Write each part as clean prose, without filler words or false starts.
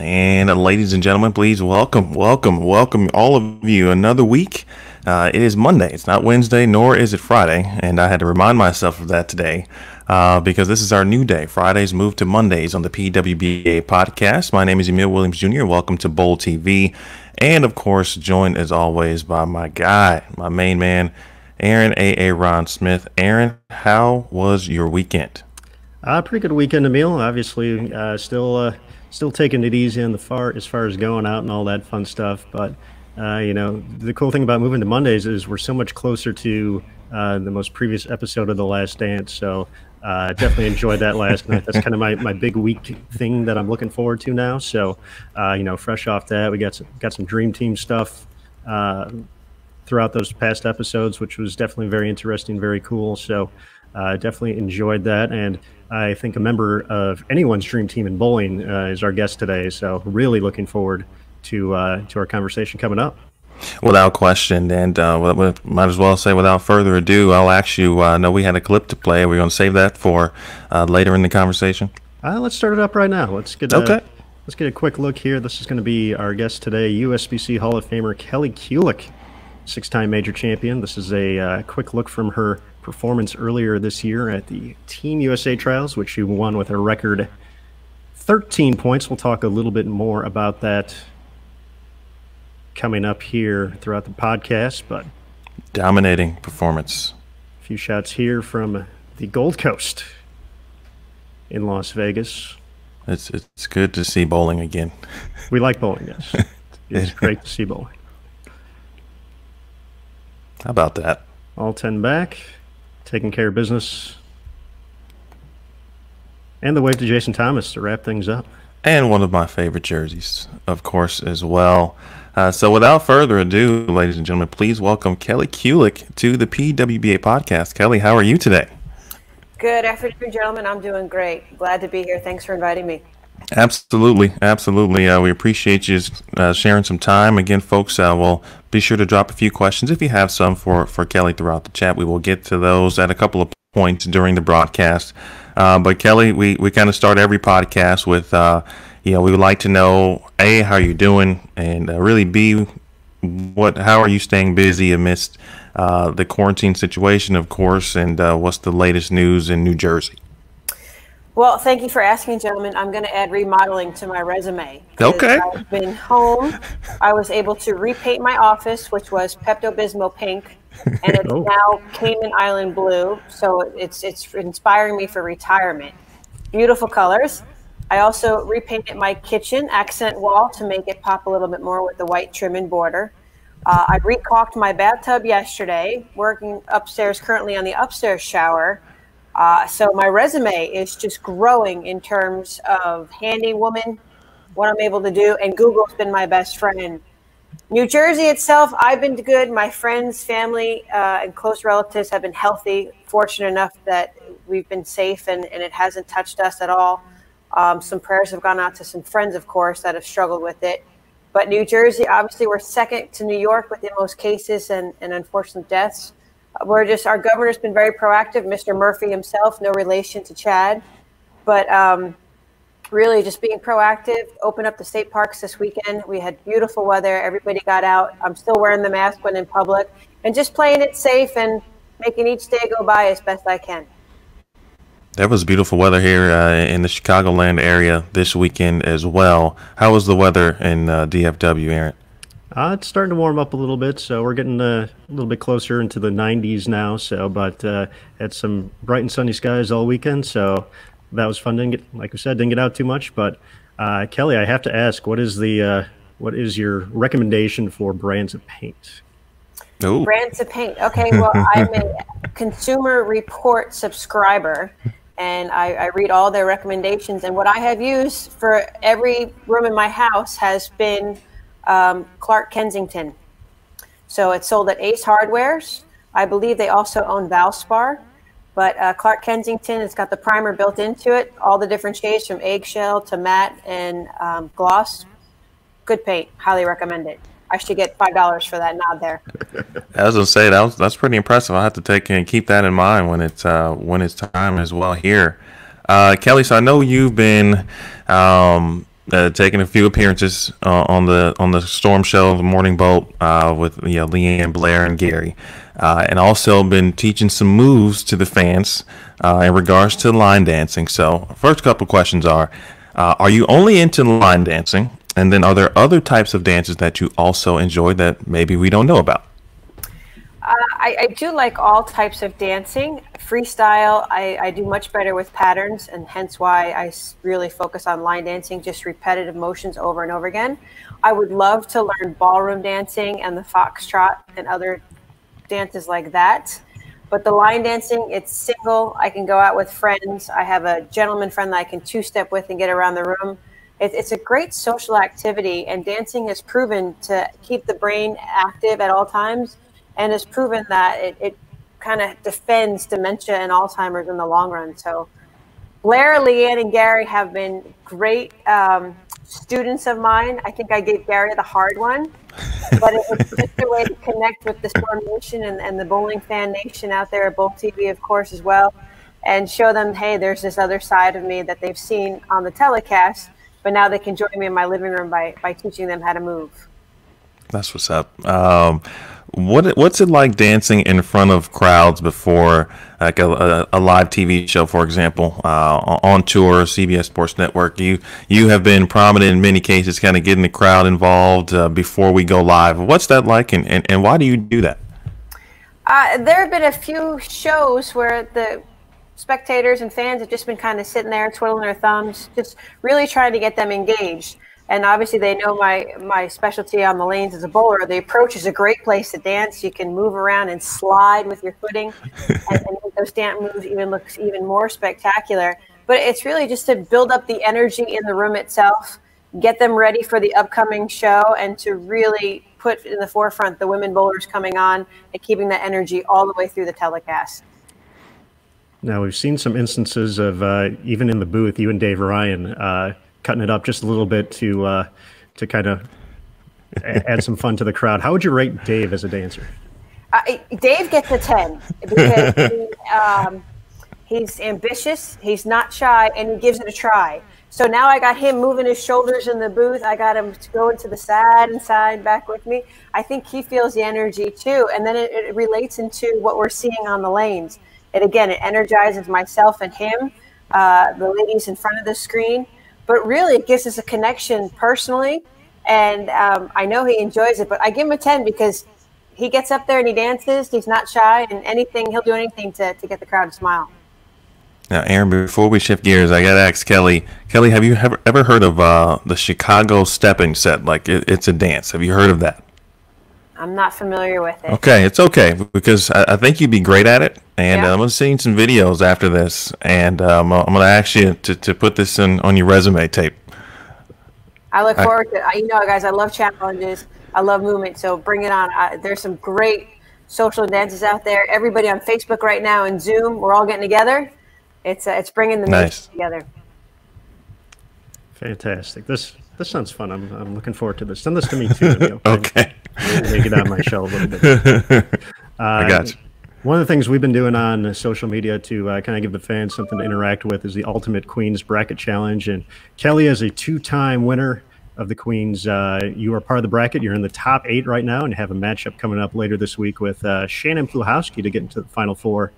And ladies and gentlemen, please welcome all of you. Another week. It is Monday. It's not Wednesday, nor is it Friday. And I had to remind myself of that today because this is our new day. Fridays move to Mondays on the PWBA podcast. My name is Emil Williams Jr. Welcome to Bowl TV. And, of course, joined as always by my guy, my main man, Aaron A. A. Ron Smith. Aaron, how was your weekend? Pretty good weekend, Emil. Obviously, still taking it easy on the as far as going out and all that fun stuff. But you know, the cool thing about moving to Mondays is we're so much closer to the most previous episode of The Last Dance. So I definitely enjoyed that last night. That's kind of my big week thing that I'm looking forward to now. So you know, fresh off that, we got some Dream Team stuff throughout those past episodes, which was definitely very interesting, very cool. So definitely enjoyed that. And I think a member of anyone's dream team in bowling is our guest today. So really looking forward to our conversation coming up. Without question. And might as well say without further ado, I'll ask you, I know we had a clip to play. We're going to save that for later in the conversation. Let's start it up right now. Let's get a quick look here. This is going to be our guest today, USBC Hall of Famer Kelly Kulick, six-time major champion. This is a quick look from her performance earlier this year at the Team USA Trials, which she won with a record 13 points. We'll talk a little bit more about that coming up here throughout the podcast. But dominating performance. A few shots here from the Gold Coast in Las Vegas. It's good to see bowling again. We like bowling, yes. It's great to see bowling. How about that? All 10 back. Taking care of business. And the wave to Jason Thomas to wrap things up. And one of my favorite jerseys, of course, as well. So without further ado, ladies and gentlemen, please welcome Kelly Kulick to the PWBA podcast. Kelly, how are you today? Good afternoon, gentlemen. I'm doing great. Glad to be here. Thanks for inviting me. Absolutely. Absolutely. We appreciate you sharing some time. Again, folks, we'll be sure to drop a few questions if you have some for Kelly throughout the chat. We will get to those at a couple of points during the broadcast. But Kelly, we kind of start every podcast with, you know, we would like to know, A, how you're doing, and really, B, how are you staying busy amidst the quarantine situation, of course, and what's the latest news in New Jersey? Well, thank you for asking, gentlemen. I'm going to add remodeling to my resume. Okay. I've been home. I was able to repaint my office, which was Pepto-Bismol pink, and it's now Cayman Island blue. So it's inspiring me for retirement. Beautiful colors. I also repainted my kitchen accent wall to make it pop a little bit more with the white trim and border. I re-caulked my bathtub yesterday, working upstairs, currently on the upstairs shower. So my resume is just growing in terms of handy woman, what I'm able to do, and Google's been my best friend. New Jersey itself, I've been good. My friends, family, and close relatives have been healthy, fortunate enough that we've been safe and it hasn't touched us at all. Some prayers have gone out to some friends, of course, that have struggled with it. But New Jersey, obviously, we're second to New York with the most cases and unfortunate deaths. We're just, our governor's been very proactive, Mr. Murphy himself, no relation to Chad, but really just being proactive. Open up the state parks this weekend. We had beautiful weather. Everybody got out. I'm still wearing the mask when in public and just playing it safe and making each day go by as best I can. That was beautiful weather here in the Chicagoland area this weekend as well. How was the weather in DFW, Aaron? It's starting to warm up a little bit, so we're getting a little bit closer into the 90s now. So, but had some bright and sunny skies all weekend, so that was fun. Like we said, didn't get out too much. But Kelly, I have to ask, what is your recommendation for brands of paint? Ooh. Brands of paint. Okay, well, I'm a Consumer Report subscriber, and I read all their recommendations. And what I have used for every room in my house has been Clark Kensington. So it's sold at Ace Hardwares. I believe they also own Valspar, but Clark Kensington, it's got the primer built into it, all the different shades from eggshell to matte and gloss. Good paint, highly recommend it. I should get $5 for that nod there. I was gonna say that's pretty impressive. I'll have to take and keep that in mind when it's time as well here. Kelly, so I know you've been taking a few appearances on the Storm show, the Morning Boat, with Leanne Blair and Gary, and also been teaching some moves to the fans in regards to line dancing. So, first couple questions are you only into line dancing, and then are there other types of dances that you also enjoy that maybe we don't know about? I do like all types of dancing. Freestyle, I do much better with patterns, and hence why I really focus on line dancing, just repetitive motions over and over again. I would love to learn ballroom dancing and the foxtrot and other dances like that. But the line dancing, it's single. I can go out with friends. I have a gentleman friend that I can two-step with and get around the room. It's a great social activity, and dancing has proven to keep the brain active at all times, and has proven that it kind of defends dementia and Alzheimer's in the long run. So Blair, Leanne, and Gary have been great students of mine. I think I gave Gary the hard one, but it was just a way to connect with the Storm Nation and the bowling fan nation out there at Bowl TV, of course, as well, and show them, hey, there's this other side of me that they've seen on the telecast, but now they can join me in my living room by teaching them how to move. That's what's up. What's it like dancing in front of crowds before, like a live TV show, for example, on tour, CBS Sports Network? You have been prominent in many cases, kind of getting the crowd involved before we go live. What's that like, and why do you do that? There have been a few shows where the spectators and fans have just been kind of sitting there twiddling their thumbs, just really trying to get them engaged. And obviously they know my specialty on the lanes as a bowler. The approach is a great place to dance. You can move around and slide with your footing and make those dance moves even more spectacular. But it's really just to build up the energy in the room itself, get them ready for the upcoming show, and to really put in the forefront the women bowlers coming on and keeping that energy all the way through the telecast. Now, we've seen some instances of, even in the booth, you and Dave Ryan, cutting it up just a little bit to kind of add some fun to the crowd. How would you rate Dave as a dancer? Dave gets a 10 because he's ambitious, he's not shy, and he gives it a try. So now I got him moving his shoulders in the booth. I got him to go into the side and side back with me. I think he feels the energy too, and then it relates into what we're seeing on the lanes. And again, it energizes myself and him, the ladies in front of the screen. But really, it gives us a connection personally, and I know he enjoys it, but I give him a 10 because he gets up there and he dances. He's not shy, and he'll do anything to get the crowd to smile. Now, Aaron, before we shift gears, I got to ask Kelly. Kelly, have you ever heard of the Chicago stepping set? Like, it's a dance. Have you heard of that? I'm not familiar with it. Okay, it's okay, because I think you'd be great at it. And yeah. I'm seeing some videos after this, and I'm going to ask you to put this in on your resume tape. I look forward to it. You know, guys, I love challenges. I love movement, so bring it on. There's some great social dances out there. Everybody on Facebook right now and Zoom, we're all getting together. It's bringing the nation together. Fantastic. This sounds fun. I'm looking forward to this. Send this to me, too. Okay. Take it out of my shell a little bit. I got you. One of the things we've been doing on social media to kind of give the fans something to interact with is the Ultimate Queens Bracket Challenge. And Kelly is a two-time winner of the Queens. You are part of the bracket. You're in the top 8 right now and have a matchup coming up later this week with Shannon Pluhowski to get into the Final Four.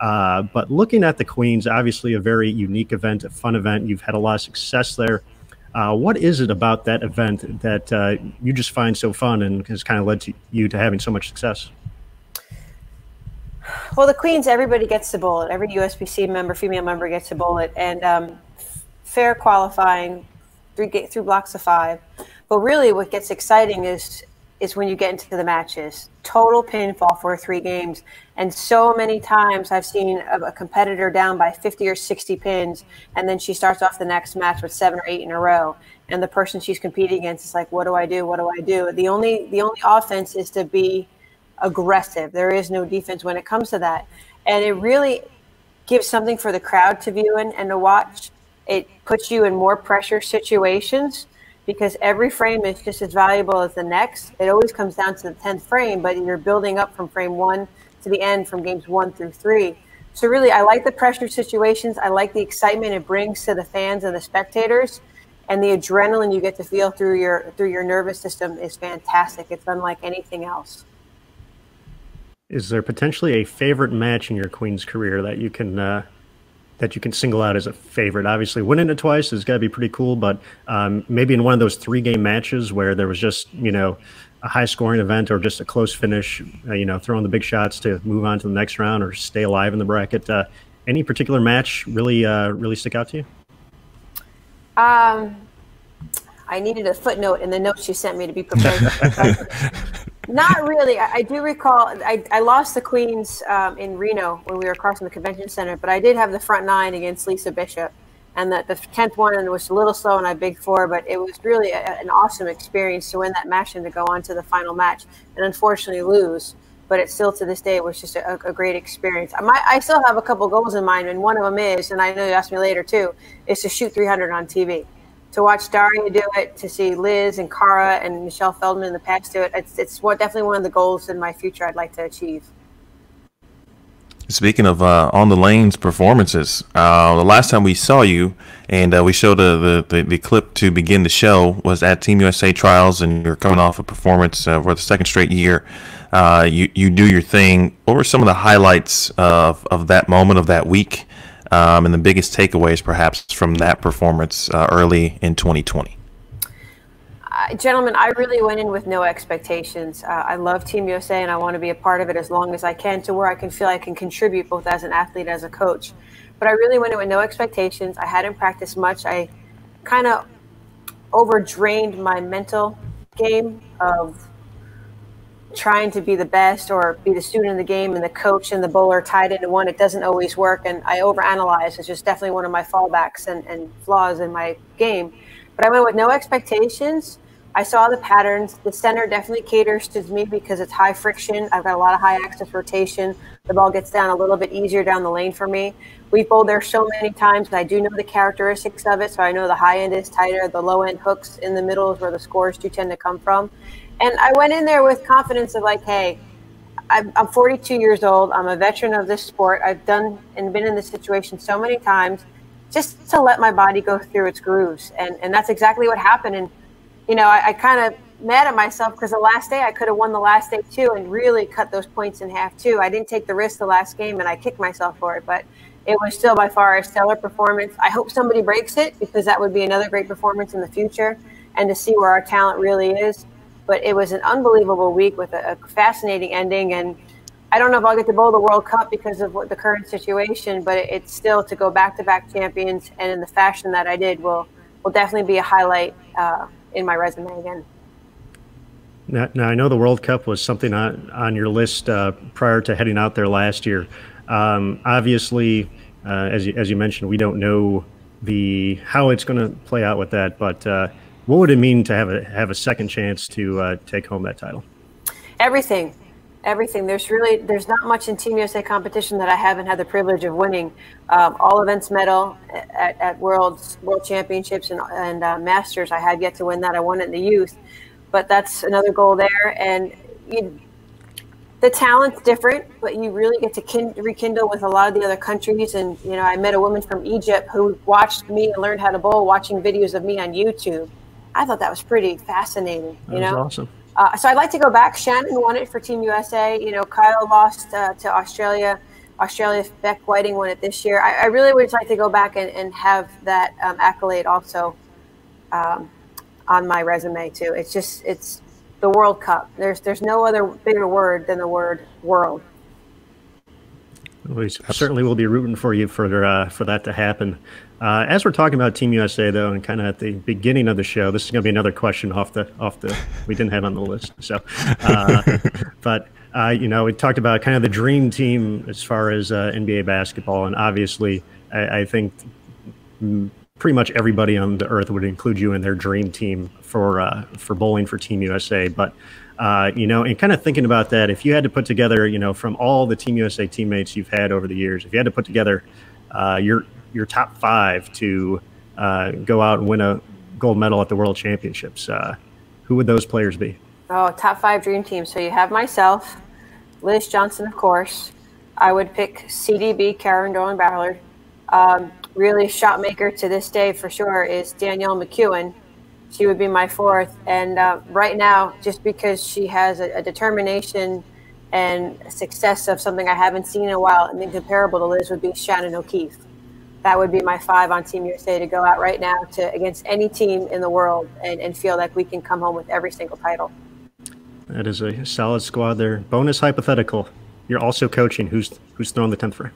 But looking at the Queens, obviously a very unique event, a fun event. You've had a lot of success there. What is it about that event that you just find so fun and has kind of led you to having so much success? Well, the Queens, everybody gets to bowl it. Every USBC member, female member, gets to bowl it. And fair qualifying, through blocks of 5. But really what gets exciting is when you get into the matches. Total pinfall for 3 games. And so many times I've seen a competitor down by 50 or 60 pins, and then she starts off the next match with 7 or 8 in a row. And the person she's competing against is like, what do I do? What do I do? The only offense is to be aggressive. There is no defense when it comes to that. And it really gives something for the crowd to view and to watch. It puts you in more pressure situations because every frame is just as valuable as the next. It always comes down to the 10th frame, but you're building up from frame 1 to the end from games 1 through 3. So really, I like the pressure situations. I like the excitement it brings to the fans and the spectators. and the adrenaline you get to feel through your nervous system is fantastic. It's unlike anything else. Is there potentially a favorite match in your Queens career that you can single out as a favorite? Obviously, winning it twice has got to be pretty cool, but maybe in one of those three-game matches where there was just, you know, a high-scoring event or just a close finish, you know, throwing the big shots to move on to the next round or stay alive in the bracket. Any particular match really, really stick out to you? I needed a footnote in the notes you sent me to be prepared. Not really. I do recall I lost the Queens in Reno when we were across from the convention center, but I did have the front nine against Lisa Bishop, and the 10th one was a little slow and I bigged four, but it was really an awesome experience to win that match and to go on to the final match and unfortunately lose. But it's still to this day was just a great experience. I still have a couple goals in mind, and one of them is, and I know you asked me later too, is to shoot 300 on TV. To watch Daria do it, to see Liz and Cara and Michelle Feldman in the past do it, it's definitely one of the goals in my future I'd like to achieve. Speaking of On the Lane's performances, the last time we saw you and we showed the clip to begin the show was at Team USA Trials, and you're coming off a performance for the second straight year. You do your thing. What were some of the highlights of that moment, of that week? And the biggest takeaways, perhaps, from that performance early in 2020? Gentlemen, I really went in with no expectations. I love Team USA, and I want to be a part of it as long as I can, to where I can feel I can contribute both as an athlete and as a coach. But I really went in with no expectations. I hadn't practiced much. I kind of overdrained my mental game of trying to be the best or be the student in the game, and the coach and the bowler tied into one. It doesn't always work, and I overanalyze. It's just definitely one of my fallbacks and flaws in my game. But I went with no expectations. I saw the patterns. The center definitely caters to me because it's high friction. I've got a lot of high access rotation. The ball gets down a little bit easier down the lane for me. We've bowled there so many times, and I do know the characteristics of it. So I know the high end is tighter, the low end hooks in the middle is where the scores do tend to come from. And I went in there with confidence of like, hey, I'm 42 years old. I'm a veteran of this sport. I've done and been in this situation so many times, just to let my body go through its grooves. And that's exactly what happened. And, you know, I kind of mad at myself because the last day I could have won the last day too and really cut those points in half too. I didn't take the risk the last game, and I kicked myself for it. But it was still by far a stellar performance. I hope somebody breaks it because that would be another great performance in the future, and to see where our talent really is. But it was an unbelievable week with a fascinating ending. And I don't know if I'll get to bowl the World Cup because of what the current situation, but it's still to go back-to-back champions and in the fashion that I did will definitely be a highlight in my resume again. Now, I know the World Cup was something on your list prior to heading out there last year. Obviously, as you mentioned, we don't know how it's going to play out with that, but what would it mean to have a second chance to take home that title? Everything, everything. There's not much in Team USA competition that I haven't had the privilege of winning. All events medal at World Championships and Masters. I had yet to win that. I won it in the youth, but that's another goal there. And the talent's different, but you really get to rekindle with a lot of the other countries. And you know, I met a woman from Egypt who watched me and learned how to bowl watching videos of me on YouTube. I thought that was pretty fascinating. You know, that was awesome. So I'd like to go back. Shannon won it for Team USA. You know, Kyle lost to Australia. Beck Whiting won it this year. I really would like to go back and have that accolade also on my resume too. It's the World Cup. There's no other bigger word than the word world. We certainly will be rooting for you for that to happen. As we're talking about Team USA, though, and kind of at the beginning of the show, this is going to be another question off the we didn't have on the list. So, but you know, we talked about kind of the dream team as far as NBA basketball, and obviously, I think pretty much everybody on the earth would include you in their dream team for bowling for Team USA, but. You know, and kind of thinking about that, if you had to put together, you know, from all the Team USA teammates you've had over the years, if you had to put together your top five to go out and win a gold medal at the World Championships, who would those players be? Oh, top five dream teams. So you have myself, Liz Johnson, of course. I would pick CDB, Carolyn Dorn Ballard, really shot maker to this day for sure is Danielle McEwen. She would be my fourth. And right now, just because she has a determination and success of something I haven't seen in a while and incomparable to Liz would be Shannon O'Keefe. That would be my five on Team USA to go out right now to against any team in the world and feel like we can come home with every single title. That is a solid squad there. Bonus hypothetical. You're also coaching. Who's throwing the 10th frame?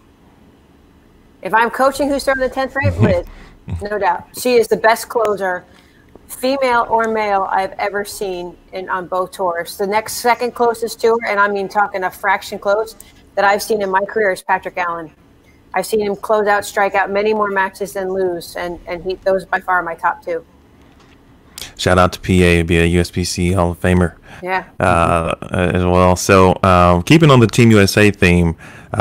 If I'm coaching who's throwing the 10th frame, Liz, no doubt. She is the best closer, female or male, I've ever seen on both tours. The next second closest to her, and I mean talking a fraction close, that I've seen in my career is Patrick Allen. I've seen him close out, strike out many more matches than lose, and he, those by far are my top two. Shout out to PA, be a USBC Hall of Famer. Yeah. As well. So keeping on the Team USA theme,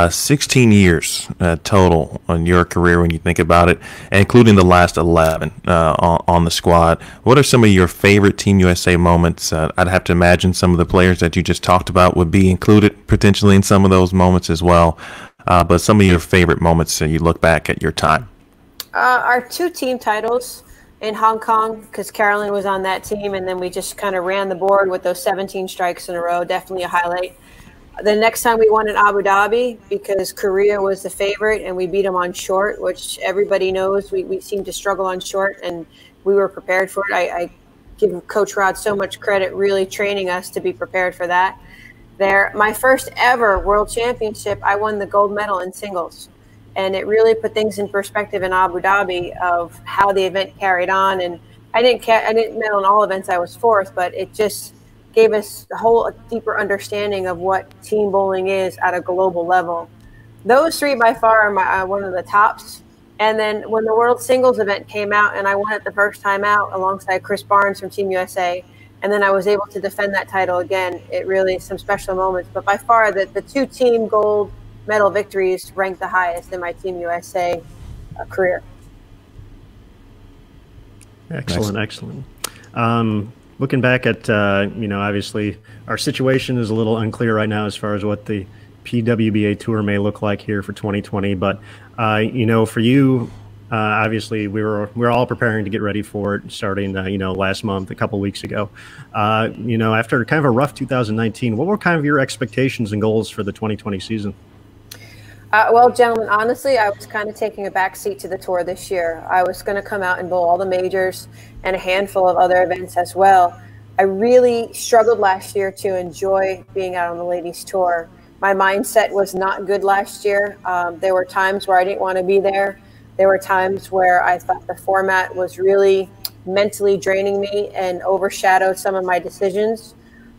16 years total on your career when you think about it, including the last 11 on the squad. What are some of your favorite Team USA moments? I'd have to imagine some of the players that you just talked about would be included potentially in some of those moments as well. But some of your favorite moments when you look back at your time. Our two team titles in Hong Kong, because Carolyn was on that team, and then we just kind of ran the board with those 17 strikes in a row. Definitely a highlight. The next time we won in Abu Dhabi, because Korea was the favorite, and we beat them on short, which everybody knows we seem to struggle on short, and we were prepared for it. I give Coach Rod so much credit, really training us to be prepared for that. There, my first ever World Championship, I won the gold medal in singles. And it really put things in perspective in Abu Dhabi of how the event carried on. And I didn't medal in all events. I was fourth, but it just gave us a whole deeper understanding of what team bowling is at a global level. Those three by far are one of the tops. And then when the World Singles event came out and I won it the first time out alongside Chris Barnes from Team USA, and then I was able to defend that title again, it really some special moments. But by far the two team gold medal victories ranked the highest in my Team USA career. Excellent, excellent. Looking back at, you know, obviously our situation is a little unclear right now as far as what the PWBA tour may look like here for 2020. But, you know, for you, obviously we were all preparing to get ready for it starting, you know, last month, a couple weeks ago. You know, after kind of a rough 2019, what were kind of your expectations and goals for the 2020 season? Well, gentlemen, honestly, I was kind of taking a backseat to the tour this year. I was going to come out and bowl all the majors and a handful of other events as well. I really struggled last year to enjoy being out on the ladies' tour. My mindset was not good last year. There were times where I didn't want to be there. There were times where I thought the format was really mentally draining me and overshadowed some of my decisions.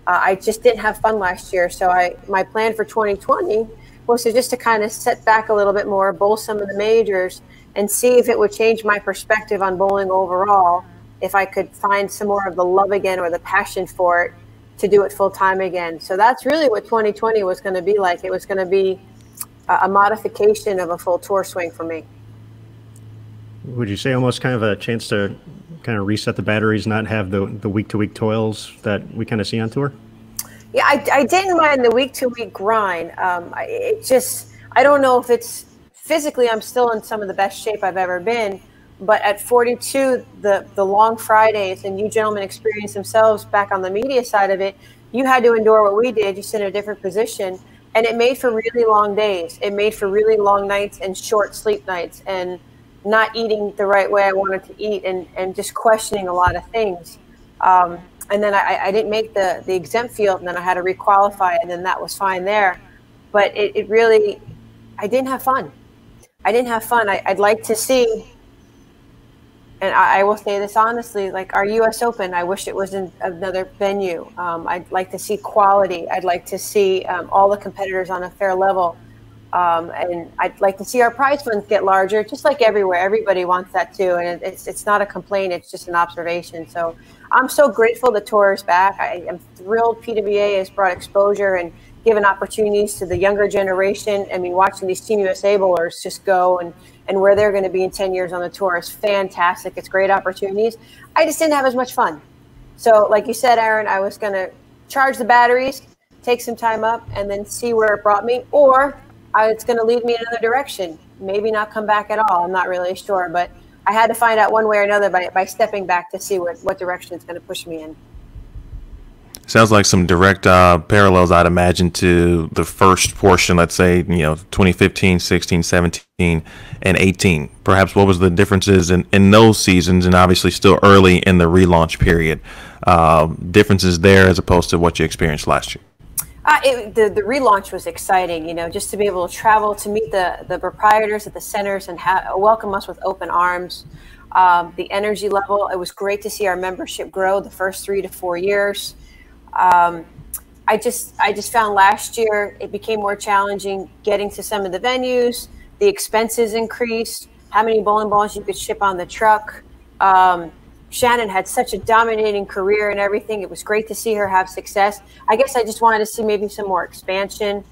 I just didn't have fun last year. So my plan for 2020 was just to kind of set back a little bit more, bowl some of the majors, and see if it would change my perspective on bowling overall, if I could find some more of the love again or the passion for it to do it full time again. So that's really what 2020 was going to be like. It was going to be a modification of a full tour swing for me. Would you say almost kind of a chance to kind of reset the batteries, not have the week-to-week toils that we kind of see on tour? Yeah, I didn't mind the week-to-week grind. I don't know if it's physically, I'm still in some of the best shape I've ever been, but at 42, the long Fridays, and you gentlemen experienced themselves back on the media side of it, you had to endure what we did, just in a different position, and it made for really long days. It made for really long nights and short sleep nights and not eating the right way I wanted to eat and just questioning a lot of things. And then I didn't make the exempt field, and then I had to requalify, and then that was fine there. But it really, I didn't have fun. I didn't have fun. I'd like to see, and I will say this honestly, like our U.S. Open, I wish it was in another venue. I'd like to see quality. I'd like to see all the competitors on a fair level. And I'd like to see our prize funds get larger, just like everywhere. Everybody wants that too, and it's not a complaint. It's just an observation. So I'm so grateful the tour is back. I am thrilled PWBA has brought exposure and given opportunities to the younger generation. I mean, watching these Team USA bowlers just go and where they're going to be in 10 years on the tour is fantastic. It's great opportunities. I just didn't have as much fun. So like you said, Aaron, I was going to charge the batteries, take some time up, and then see where it brought me, or it's going to lead me in another direction. maybe not come back at all. I'm not really sure, but I had to find out one way or another by stepping back to see what direction it's going to push me in. Sounds like some direct parallels, I'd imagine, to the first portion, let's say, 2015, 16, 17, and 18. Perhaps what was the differences in those seasons, and obviously still early in the relaunch period, differences there as opposed to what you experienced last year? The relaunch was exciting, just to be able to travel, to meet the proprietors at the centers and welcome us with open arms. The energy level, it was great to see our membership grow the first 3 to 4 years. I just found last year it became more challenging getting to some of the venues. The expenses increased, how many bowling balls you could ship on the truck. Shannon had such a dominating career and everything. It was great to see her have success. I guess I just wanted to see maybe some more expansion,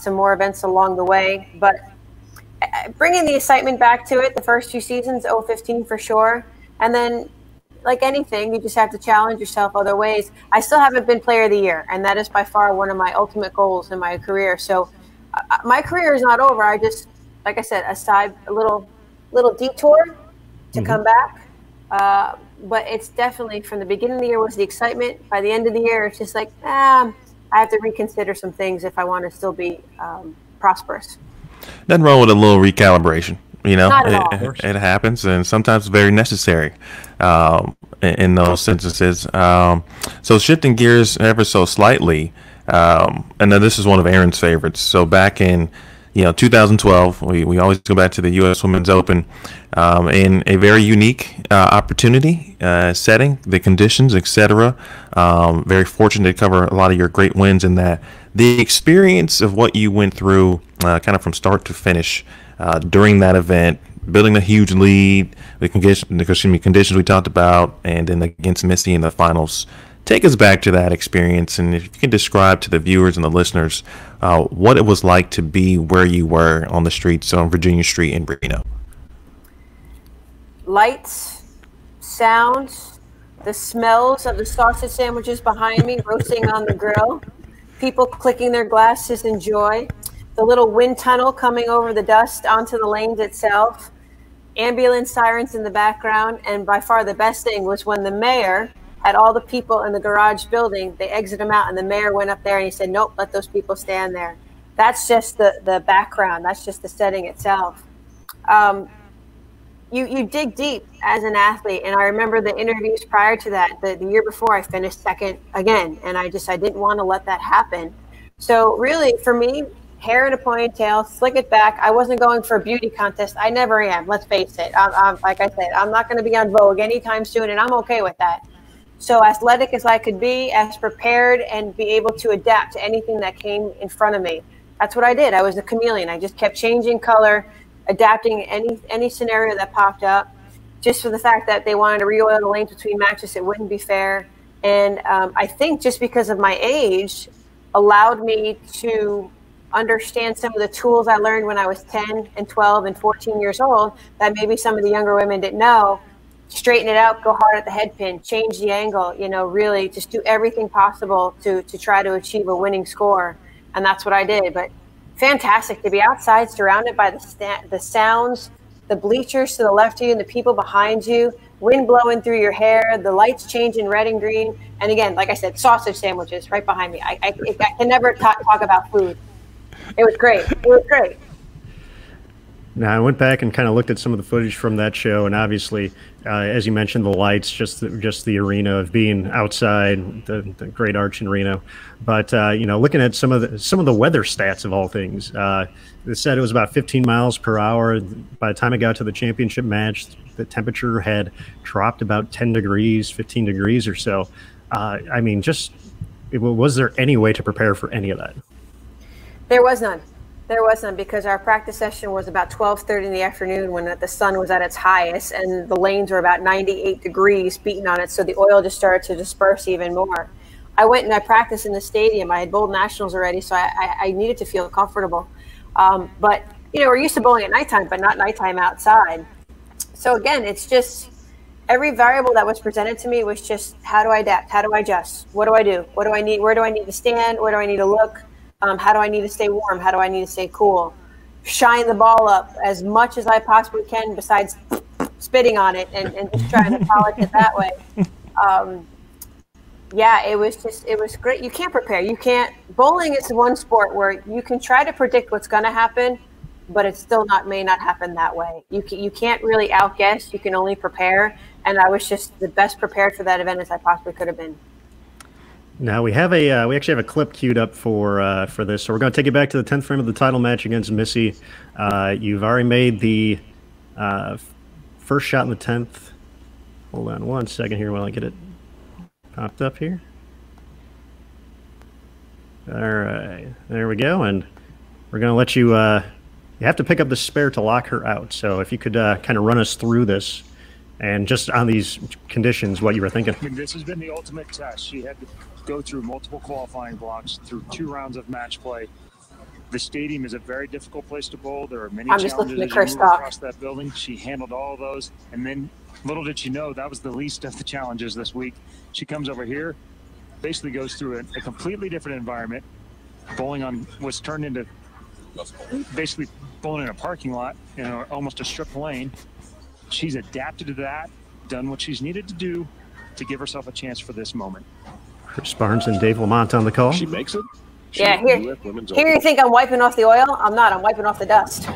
some more events along the way. But bringing the excitement back to it, the first two seasons, 2015 for sure. And then, like anything, you just have to challenge yourself other ways. I still haven't been player of the year, and that is by far one of my ultimate goals in my career. So my career is not over. I just, like I said, a little detour to come back. But it's definitely, from the beginning of the year was the excitement. By the end of the year, it's just like, I have to reconsider some things if I want to still be prosperous. Nothing wrong with a little recalibration. It happens, and sometimes very necessary in those instances. So shifting gears ever so slightly, and this is one of Aaron's favorites. So back in 2012, we always go back to the U.S. Women's Open in a very unique opportunity, setting, the conditions, etc. Very fortunate to cover a lot of your great wins in that. The experience of what you went through, kind of from start to finish, during that event, building a huge lead, the conditions we talked about, and then against Missy in the finals. Take us back to that experience, and if you can describe to the viewers and the listeners what it was like to be where you were on the streets on Virginia Street in Reno. Lights, sounds, the smells of the sausage sandwiches behind me roasting on the grill, people clicking their glasses in joy. The little wind tunnel coming over the dust onto the lanes itself, ambulance sirens in the background, and by far the best thing was when the mayor had all the people in the garage building, they exited them out, and the mayor went up there and he said, nope, let those people stand there. That's just the background. That's just the setting itself. You dig deep as an athlete, and I remember the interviews prior to that. The year before, I finished second again, and I didn't want to let that happen. So really, for me, hair in a ponytail, slick it back. I wasn't going for a beauty contest. I never am, let's face it. Like I said, I'm not going to be on Vogue anytime soon, and I'm okay with that. So athletic as I could be, as prepared, and be able to adapt to anything that came in front of me. That's what I did. I was a chameleon. I just kept changing color, adapting any scenario that popped up, just for the fact that they wanted to re-oil the lanes between matches. It wouldn't be fair. And I think just because of my age allowed me to understand some of the tools I learned when I was 10 and 12 and 14 years old that maybe some of the younger women didn't know. Straighten it out, go hard at the head pin, change the angle, really just do everything possible to try to achieve a winning score. And that's what I did. But fantastic to be outside, surrounded by the sounds, the bleachers to the left of you and the people behind you, wind blowing through your hair, the lights changing red and green. And again, like I said, sausage sandwiches right behind me. I can never talk about food. It was great. It was great. Now, I went back and kind of looked at some of the footage from that show, and obviously, as you mentioned, the lights, just the arena of being outside, the great arch in Reno. But looking at some of the weather stats of all things, they said it was about 15 miles per hour. By the time it got to the championship match, the temperature had dropped about 10 degrees, 15 degrees or so. I mean, was there any way to prepare for any of that? There was none. There was none, because our practice session was about 12:30 in the afternoon when the sun was at its highest and the lanes were about 98 degrees beaten on it, so the oil just started to disperse even more. I went and I practiced in the stadium. I had bowled nationals already, so I needed to feel comfortable. But, we're used to bowling at nighttime, but not nighttime outside. So, again, it's just every variable that was presented to me was just how do I adapt? How do I adjust? What do I do? What do I need? Where do I need to stand? Where do I need to look? How do I need to stay warm? How do I need to stay cool? shine the ball up as much as I possibly can, besides spitting on it and just trying to polish it that way. Yeah, it was great. You can't prepare. You can't. Bowling is one sport where you can try to predict what's going to happen, but it still may not happen that way. You can't really outguess. You can only prepare. And I was just the best prepared for that event as I possibly could have been. Now we have a we actually have a clip queued up for this, so we're going to take you back to the 10th frame of the title match against Missy. You've already made the first shot in the 10th. Hold on one second here while I get it popped up here. All right, there we go, and we're going to let you. You have to pick up the spare to lock her out. So if you could kind of run us through this. And just on these conditions, what you were thinking. I mean, this has been the ultimate test. She had to go through multiple qualifying blocks, through 2 rounds of match play. The stadium is a very difficult place to bowl. There are many challenges as you move across that building. She handled all those. And then little did she know, that was the least of the challenges this week. She comes over here, basically goes through a completely different environment, bowling on what's turned into basically bowling in a parking lot, in almost a stripped lane. She's adapted to that, done what she's needed to do to give herself a chance for this moment. Chris Barnes and Dave Lamont on the call. She makes it. She here you think I'm wiping off the oil? I'm not. I'm wiping off the dust.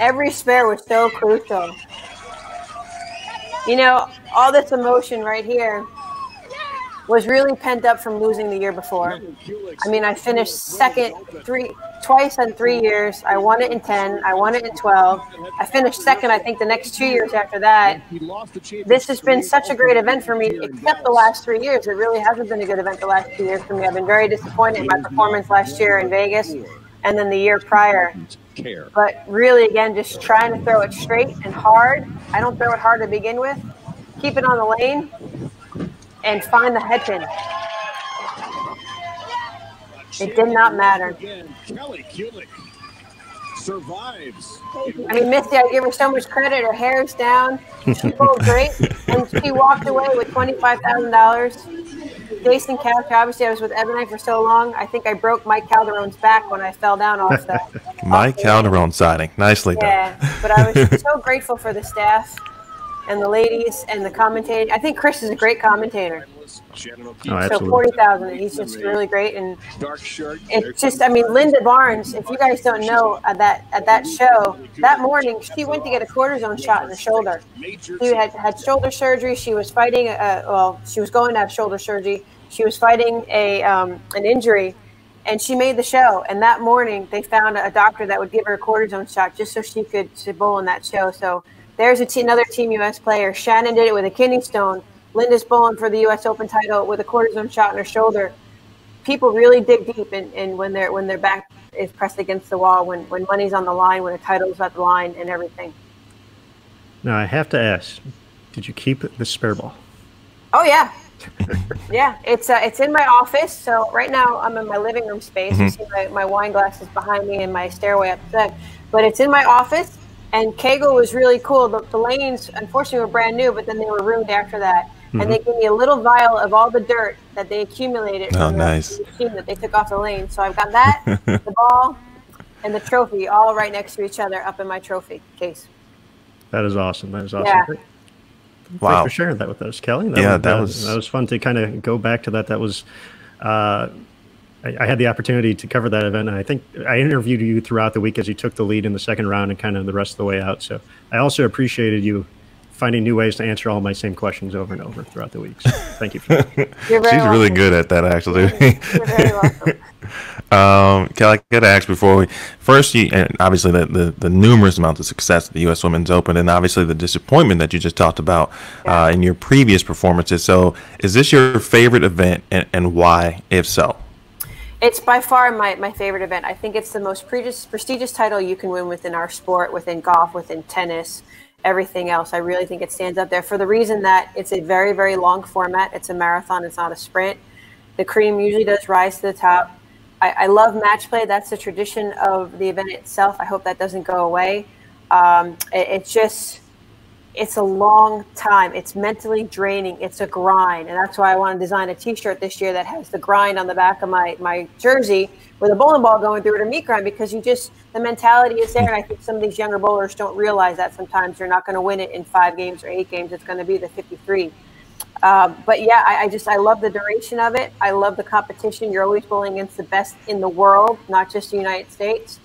Every spare was so crucial. You know, all this emotion right here was really pent up from losing the year before. I mean, I finished second twice in 3 years. I won it in 10. I won it in 12. I finished second, I think, the next 2 years after that. This has been such a great event for me, except the last 3 years. It really hasn't been a good event the last 2 years for me. I've been very disappointed in my performance last year in Vegas and then the year prior. But really, again, just trying to throw it straight and hard. I don't throw it hard to begin with. Keep it on the lane and find the head pin. It did not matter. Again, Kelly Kulick survives. I mean, Missy, I give her so much credit. Her hair's down. She bowled great, and she walked away with $25,000. Jason Couch, obviously, I was with Ebonite for so long. I think I broke Mike Calderon's back when I fell down off that. Mike Calderon siding, nicely done. Yeah, but I was so grateful for the staff and the ladies and the commentator. I think Chris is a great commentator. Oh, so 40,000, he's just really great. And it's just, I mean, Linda Barnes, if you guys don't know, at that show, that morning, she went to get a quarter zone shot in the shoulder. She had shoulder surgery. She was fighting, well, she was going to have shoulder surgery. She was fighting an injury, and she made the show. And that morning, they found a doctor that would give her a quarter zone shot just so she could bowl in that show. So there's another Team U.S. player. Shannon did it with a kidney stone. Linda's bowling for the U.S. Open title with a quarter zone shot in her shoulder. People really dig deep, and when their back is pressed against the wall, when money's on the line, when a title's at the line, and everything. Now I have to ask: did you keep the spare ball? Oh yeah, yeah. It's in my office. So right now I'm in my living room space. You see my wine glasses behind me and my stairway up there, but it's in my office. And Kegel was really cool. The lanes, unfortunately, were brand new, but then they were ruined after that. Mm-hmm. And they gave me a little vial of all the dirt that they accumulated. Oh, nice. The machine that they took off the lane. So I've got that, the ball, and the trophy all right next to each other up in my trophy case. That is awesome. That is awesome. Yeah. Thanks for sharing that with us, Kelly. That was fun to kind of go back to that. That was I had the opportunity to cover that event, and I think I interviewed you throughout the week as you took the lead in the second round and kind of the rest of the way out. So I also appreciated you finding new ways to answer all my same questions over and over throughout the week. So thank you for that. She's welcome. Really good at that, actually. You're very welcome. Kelly, I got to ask before we first, and obviously the numerous amount of success at the U.S. Women's Open, and obviously the disappointment that you just talked about in your previous performances. So is this your favorite event, and why, if so? It's by far my favorite event. I think it's the most prestigious title you can win within our sport, within golf, within tennis, everything else. I really think it stands up there for the reason that it's a very, very long format. It's a marathon. It's not a sprint. The cream usually does rise to the top. I love match play. That's the tradition of the event itself. I hope that doesn't go away. It's just It's a long time. It's mentally draining. It's a grind. And that's why I want to design a T-shirt this year that has the grind on the back of my jersey with a bowling ball going through it, or meat grind, because you just, the mentality is there. And I think some of these younger bowlers don't realize that sometimes you're not going to win it in 5 games or 8 games. It's going to be the 53. But yeah, I love the duration of it. I love the competition. You're always bowling against the best in the world, not just the United States.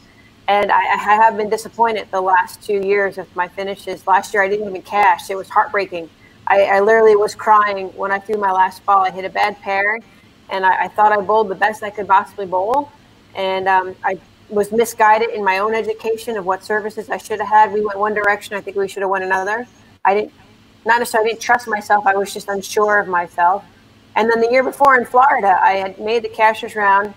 And I have been disappointed the last 2 years with my finishes. Last year, I didn't even cash. It was heartbreaking. I literally was crying when I threw my last ball. I hit a bad pair, and I thought I bowled the best I could possibly bowl. And I was misguided in my own education of what services I should have had. We went one direction. I think we should have went another. I didn't trust myself. I was just unsure of myself. And then the year before in Florida, I had made the cashers round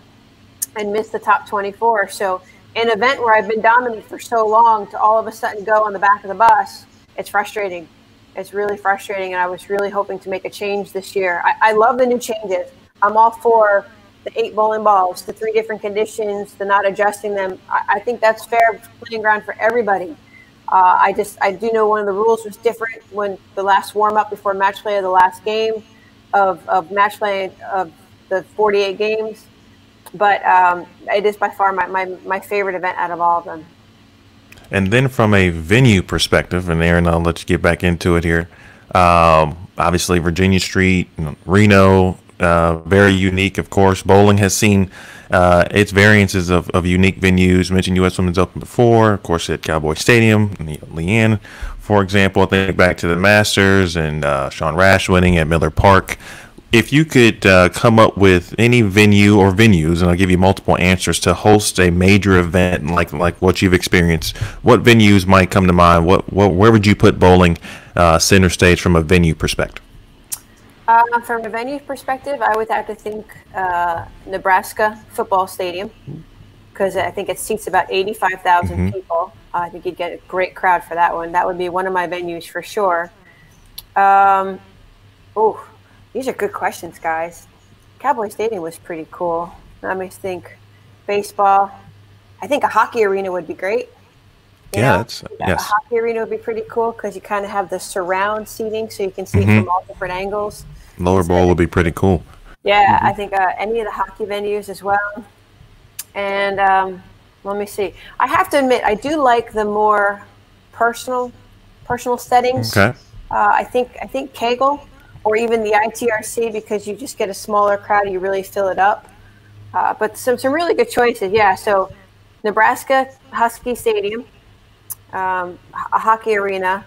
and missed the top 24. So an event where I've been dominant for so long to all of a sudden go on the back of the bus, it's frustrating. It's really frustrating, and I was really hoping to make a change this year. I love the new changes. I'm all for the 8 bowling balls, the 3 different conditions, the not adjusting them. I think that's fair playing ground for everybody. I do know one of the rules was different when the last warm-up before match play of the last game of match play of the 48 games. But it is by far my favorite event out of all of them. And then from a venue perspective, and Aaron, I'll let you get back into it here. Obviously, Virginia Street, Reno, very unique, of course. Bowling has seen its variances of unique venues. You mentioned U.S. Women's Open before. Of course, at Cowboy Stadium, Leanne, for example. I think back to the Masters and Sean Rash winning at Miller Park. If you could come up with any venue or venues, and I'll give you multiple answers, to host a major event like what you've experienced, what venues might come to mind? Where would you put bowling center stage from a venue perspective? From a venue perspective, I would have to think Nebraska Football Stadium, because I think it seats about 85,000 people. I think you'd get a great crowd for that one. That would be one of my venues for sure. These are good questions, guys. Cowboy Stadium was pretty cool. Let me think. Baseball. I think a hockey arena would be great. A hockey arena would be pretty cool because you kind of have the surround seating, so you can see from all different angles. Lower bowl would be pretty cool. Yeah, I think any of the hockey venues as well. And let me see. I have to admit, I do like the more personal settings. Okay. I think Kegel, or even the ITRC, because you just get a smaller crowd, you really fill it up. But some really good choices, yeah. So Nebraska Husky Stadium, a hockey arena,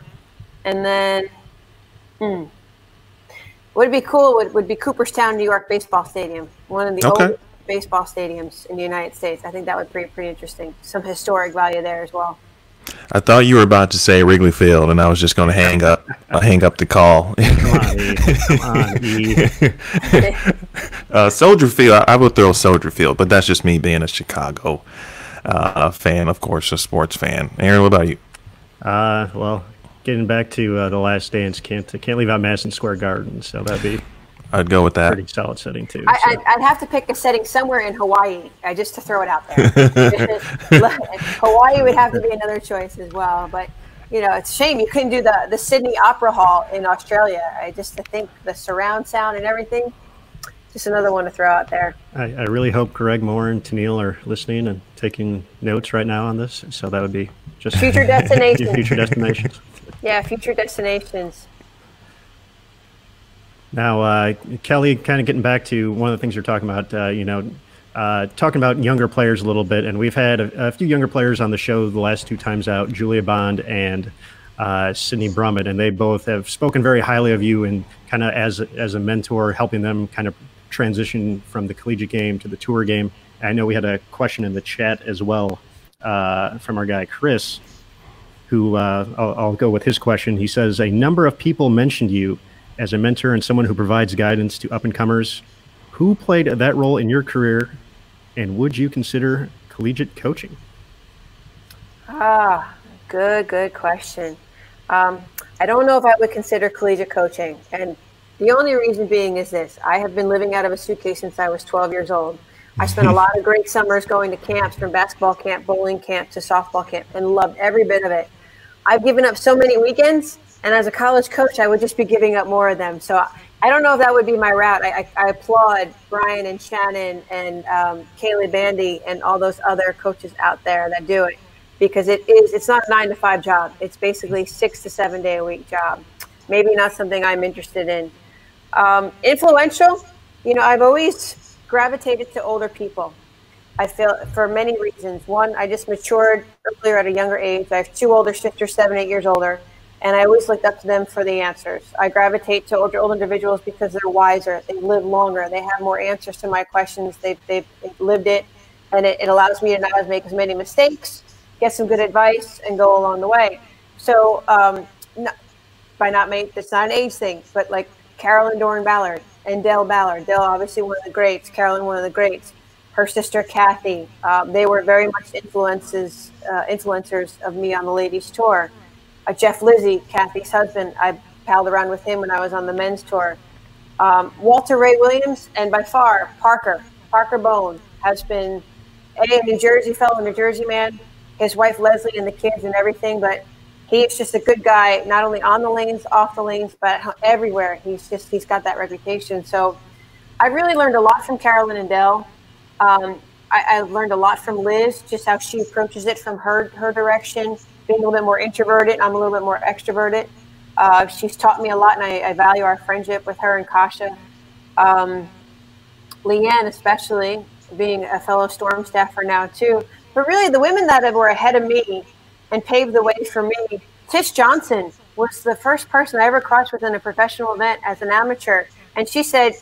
and then what would be cool would be Cooperstown, New York Baseball Stadium, one of the oldest baseball stadiums in the United States. I think that would be pretty interesting. Some historic value there as well. I thought you were about to say Wrigley Field, and I was just going to hang up the call. Come on, Soldier Field, I would throw Soldier Field, but that's just me being a Chicago fan, of course, a sports fan. Aaron, what about you? Well, getting back to The Last Dance, can't leave out Madison Square Garden, so that'd be. I'd go with that. Pretty solid setting, too. I'd have to pick a setting somewhere in Hawaii, just to throw it out there. Hawaii would have to be another choice as well. But, it's a shame you couldn't do the Sydney Opera Hall in Australia. I think the surround sound and everything, just another one to throw out there. I really hope Greg Moore and Tennille are listening and taking notes right now on this. So that would be just future destinations. Future destinations. Yeah, future destinations. Now, Kelly, kind of getting back to one of the things you're talking about, talking about younger players a little bit. And we've had a few younger players on the show the last 2 times out, Julia Bond and Sydney Brummett. And they both have spoken very highly of you and kind of as a mentor, helping them kind of transition from the collegiate game to the tour game. I know we had a question in the chat as well from our guy, Chris, who I'll go with his question. He says, a number of people mentioned you as a mentor and someone who provides guidance to up-and-comers. Who played that role in your career, and would you consider collegiate coaching? Good question. I don't know if I would consider collegiate coaching, and the only reason being is this. I have been living out of a suitcase since I was 12 years old. I spent a lot of great summers going to camps, from basketball camp, bowling camp, to softball camp, and loved every bit of it. I've given up so many weekends And as a college coach, I would just be giving up more of them. So I don't know if that would be my route. I applaud Brian and Shannon and Kaylee Bandy and all those other coaches out there that do it, because it's not a 9-to-5 job. It's basically 6 to 7 day a week job. Maybe not something I'm interested in. Influential, you know, I've always gravitated to older people. I feel, for many reasons. One, I just matured earlier at a younger age. I have two older sisters, 7, 8 years older, and I always looked up to them for the answers. I gravitate to older individuals because they're wiser, they live longer, they have more answers to my questions, they've lived it, and it allows me to not make as many mistakes, get some good advice, and go along the way. So it's not an age thing, but like Carolyn Dorn Ballard and Dale Ballard. Dale, obviously one of the greats, Carolyn, one of the greats. Her sister, Kathy, they were very much influencers of me on the ladies tour. Jeff Lizzie, Kathy's husband, I palled around with him when I was on the men's tour. Walter Ray Williams, and by far, Parker Bone has been a fellow New Jersey man, his wife Leslie and the kids and everything, but he is just a good guy, not only on the lanes, off the lanes, but everywhere. He's got that reputation. So I really learned a lot from Carolyn and Dell. I learned a lot from Liz, just how she approaches it from her direction, being a little bit more introverted. I'm a little bit more extroverted. She's taught me a lot, and I value our friendship with her and Kasha. Leanne, especially, being a fellow Storm staffer now, too. But really, the women that were ahead of me and paved the way for me, Tish Johnson was the first person I ever crossed with in a professional event as an amateur. And she said,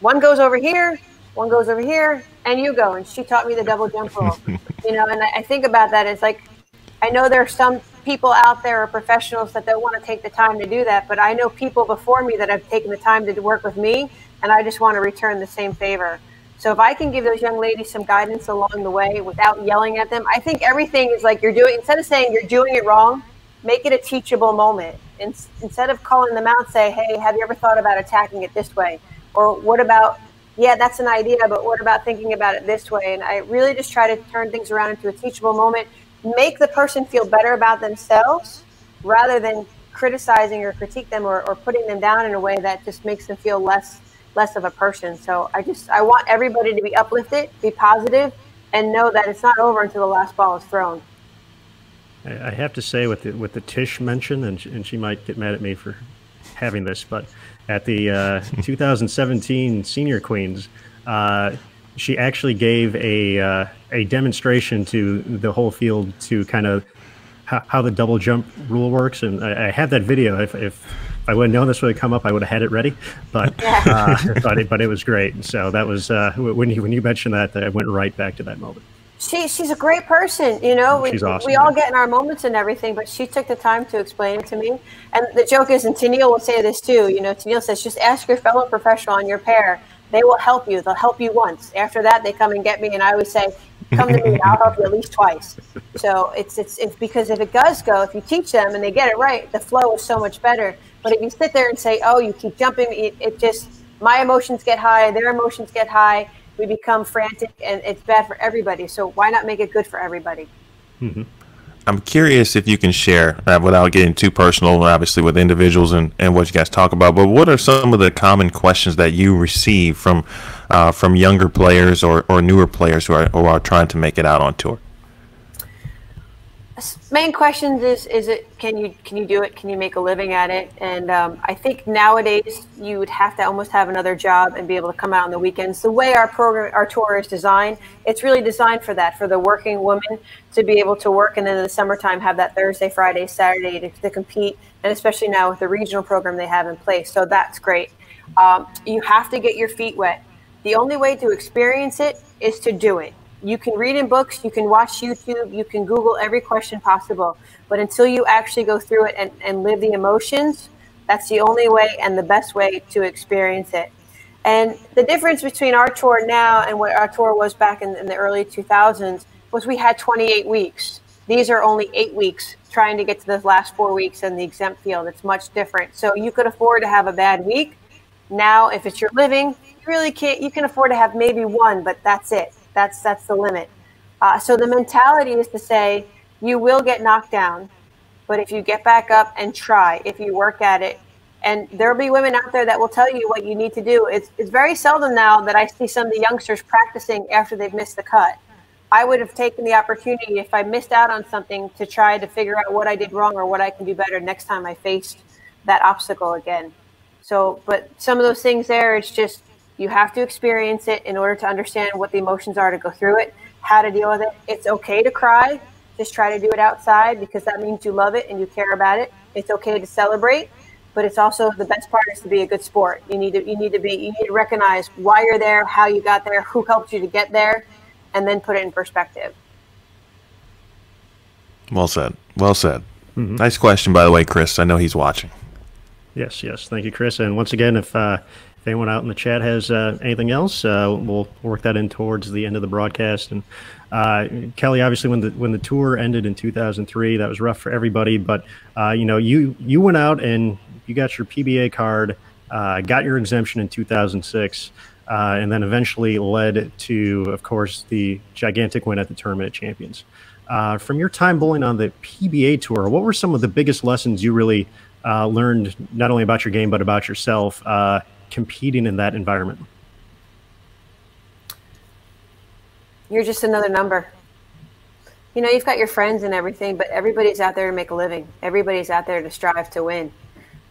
one goes over here, one goes over here, and you go. And she taught me the double jump roll. You know, and I think about that. It's like, I know there are some people out there or professionals that don't want to take the time to do that, but I know people before me that have taken the time to work with me, and I just want to return the same favor. So if I can give those young ladies some guidance along the way without yelling at them, I think everything is like, instead of saying you're doing it wrong, make it a teachable moment. Instead of calling them out, say, hey, have you ever thought about attacking it this way? Or what about, yeah, that's an idea, but what about thinking about it this way? And I really just try to turn things around into a teachable moment, make the person feel better about themselves rather than criticizing or critique them or putting them down in a way that just makes them feel less of a person. So I want everybody to be uplifted, be positive, and know that it's not over until the last ball is thrown. I have to say, with the Tish mention, and she might get mad at me for having this, but at the 2017 Senior Queens, she actually gave a demonstration to the whole field to kind of how the double jump rule works. And I have that video. If I wouldn't know this would have come up, I would have had it ready, but it was great. So that was when you mentioned that, I went right back to that moment. She's a great person, you know. She's awesome. We all get in our moments and everything, but she took the time to explain it to me. And the joke is, and Tennille will say this too. You know, Tennille says, just ask your fellow professional on your pair. They will help you. They'll help you once. After that, they come and get me, and I always say, come to me. I'll help you at least twice. So it's because if it does go, if you teach them and they get it right, the flow is so much better. But if you sit there and say, oh, you keep jumping, it just, my emotions get high, their emotions get high, we become frantic, and it's bad for everybody. So why not make it good for everybody? Mm-hmm. I'm curious if you can share, without getting too personal, obviously, with individuals and what you guys talk about, but what are some of the common questions that you receive from younger players or newer players who are trying to make it out on tour? Main questions is it, can you do it? Can you make a living at it? And I think nowadays you would have to almost have another job and be able to come out on the weekends. The way our tour is designed, it's really designed for that, for the working woman to be able to work, and then in the summertime have that Thursday, Friday, Saturday to compete, and especially now with the regional program they have in place. So that's great. You have to get your feet wet. The only way to experience it is to do it. You can read in books, you can watch YouTube, you can Google every question possible. But until you actually go through it and live the emotions, that's the only way and the best way to experience it. And the difference between our tour now and what our tour was back in the early 2000s was we had 28 weeks. These are only 8 weeks trying to get to those last 4 weeks in the exempt field. It's much different. So you could afford to have a bad week. Now, if it's your living, you really can't, you can afford to have maybe one, but that's it. That's the limit. So the mentality is to say, you will get knocked down. But if you get back up and try, if you work at it, and there'll be women out there that will tell you what you need to do. It's very seldom now that I see some of the youngsters practicing after they've missed the cut. I would have taken the opportunity, if I missed out on something, to try to figure out what I did wrong or what I can do better next time I faced that obstacle again. So, but some of those things there, it's just, you have to experience it in order to understand what the emotions are to go through it, how to deal with it. It's okay to cry. Just try to do it outside, because that means you love it and you care about it. It's okay to celebrate, but it's also, the best part is to be a good sport. You need to recognize why you're there, how you got there, who helped you to get there, and then put it in perspective. Well said. Well said. Mm-hmm. Nice question, by the way, Chris. I know he's watching. Yes, yes. Thank you, Chris. And once again, if anyone out in the chat has anything else, we'll work that in towards the end of the broadcast. And Kelly, obviously, when the tour ended in 2003, that was rough for everybody. But you know, you went out and you got your PBA card, got your exemption in 2006, and then eventually led to, of course, the gigantic win at the Tournament of Champions. From your time bowling on the PBA tour, what were some of the biggest lessons you really learned, not only about your game but about yourself, competing in that environment? You're just another number. You know, you've got your friends and everything, but everybody's out there to make a living. Everybody's out there to strive to win.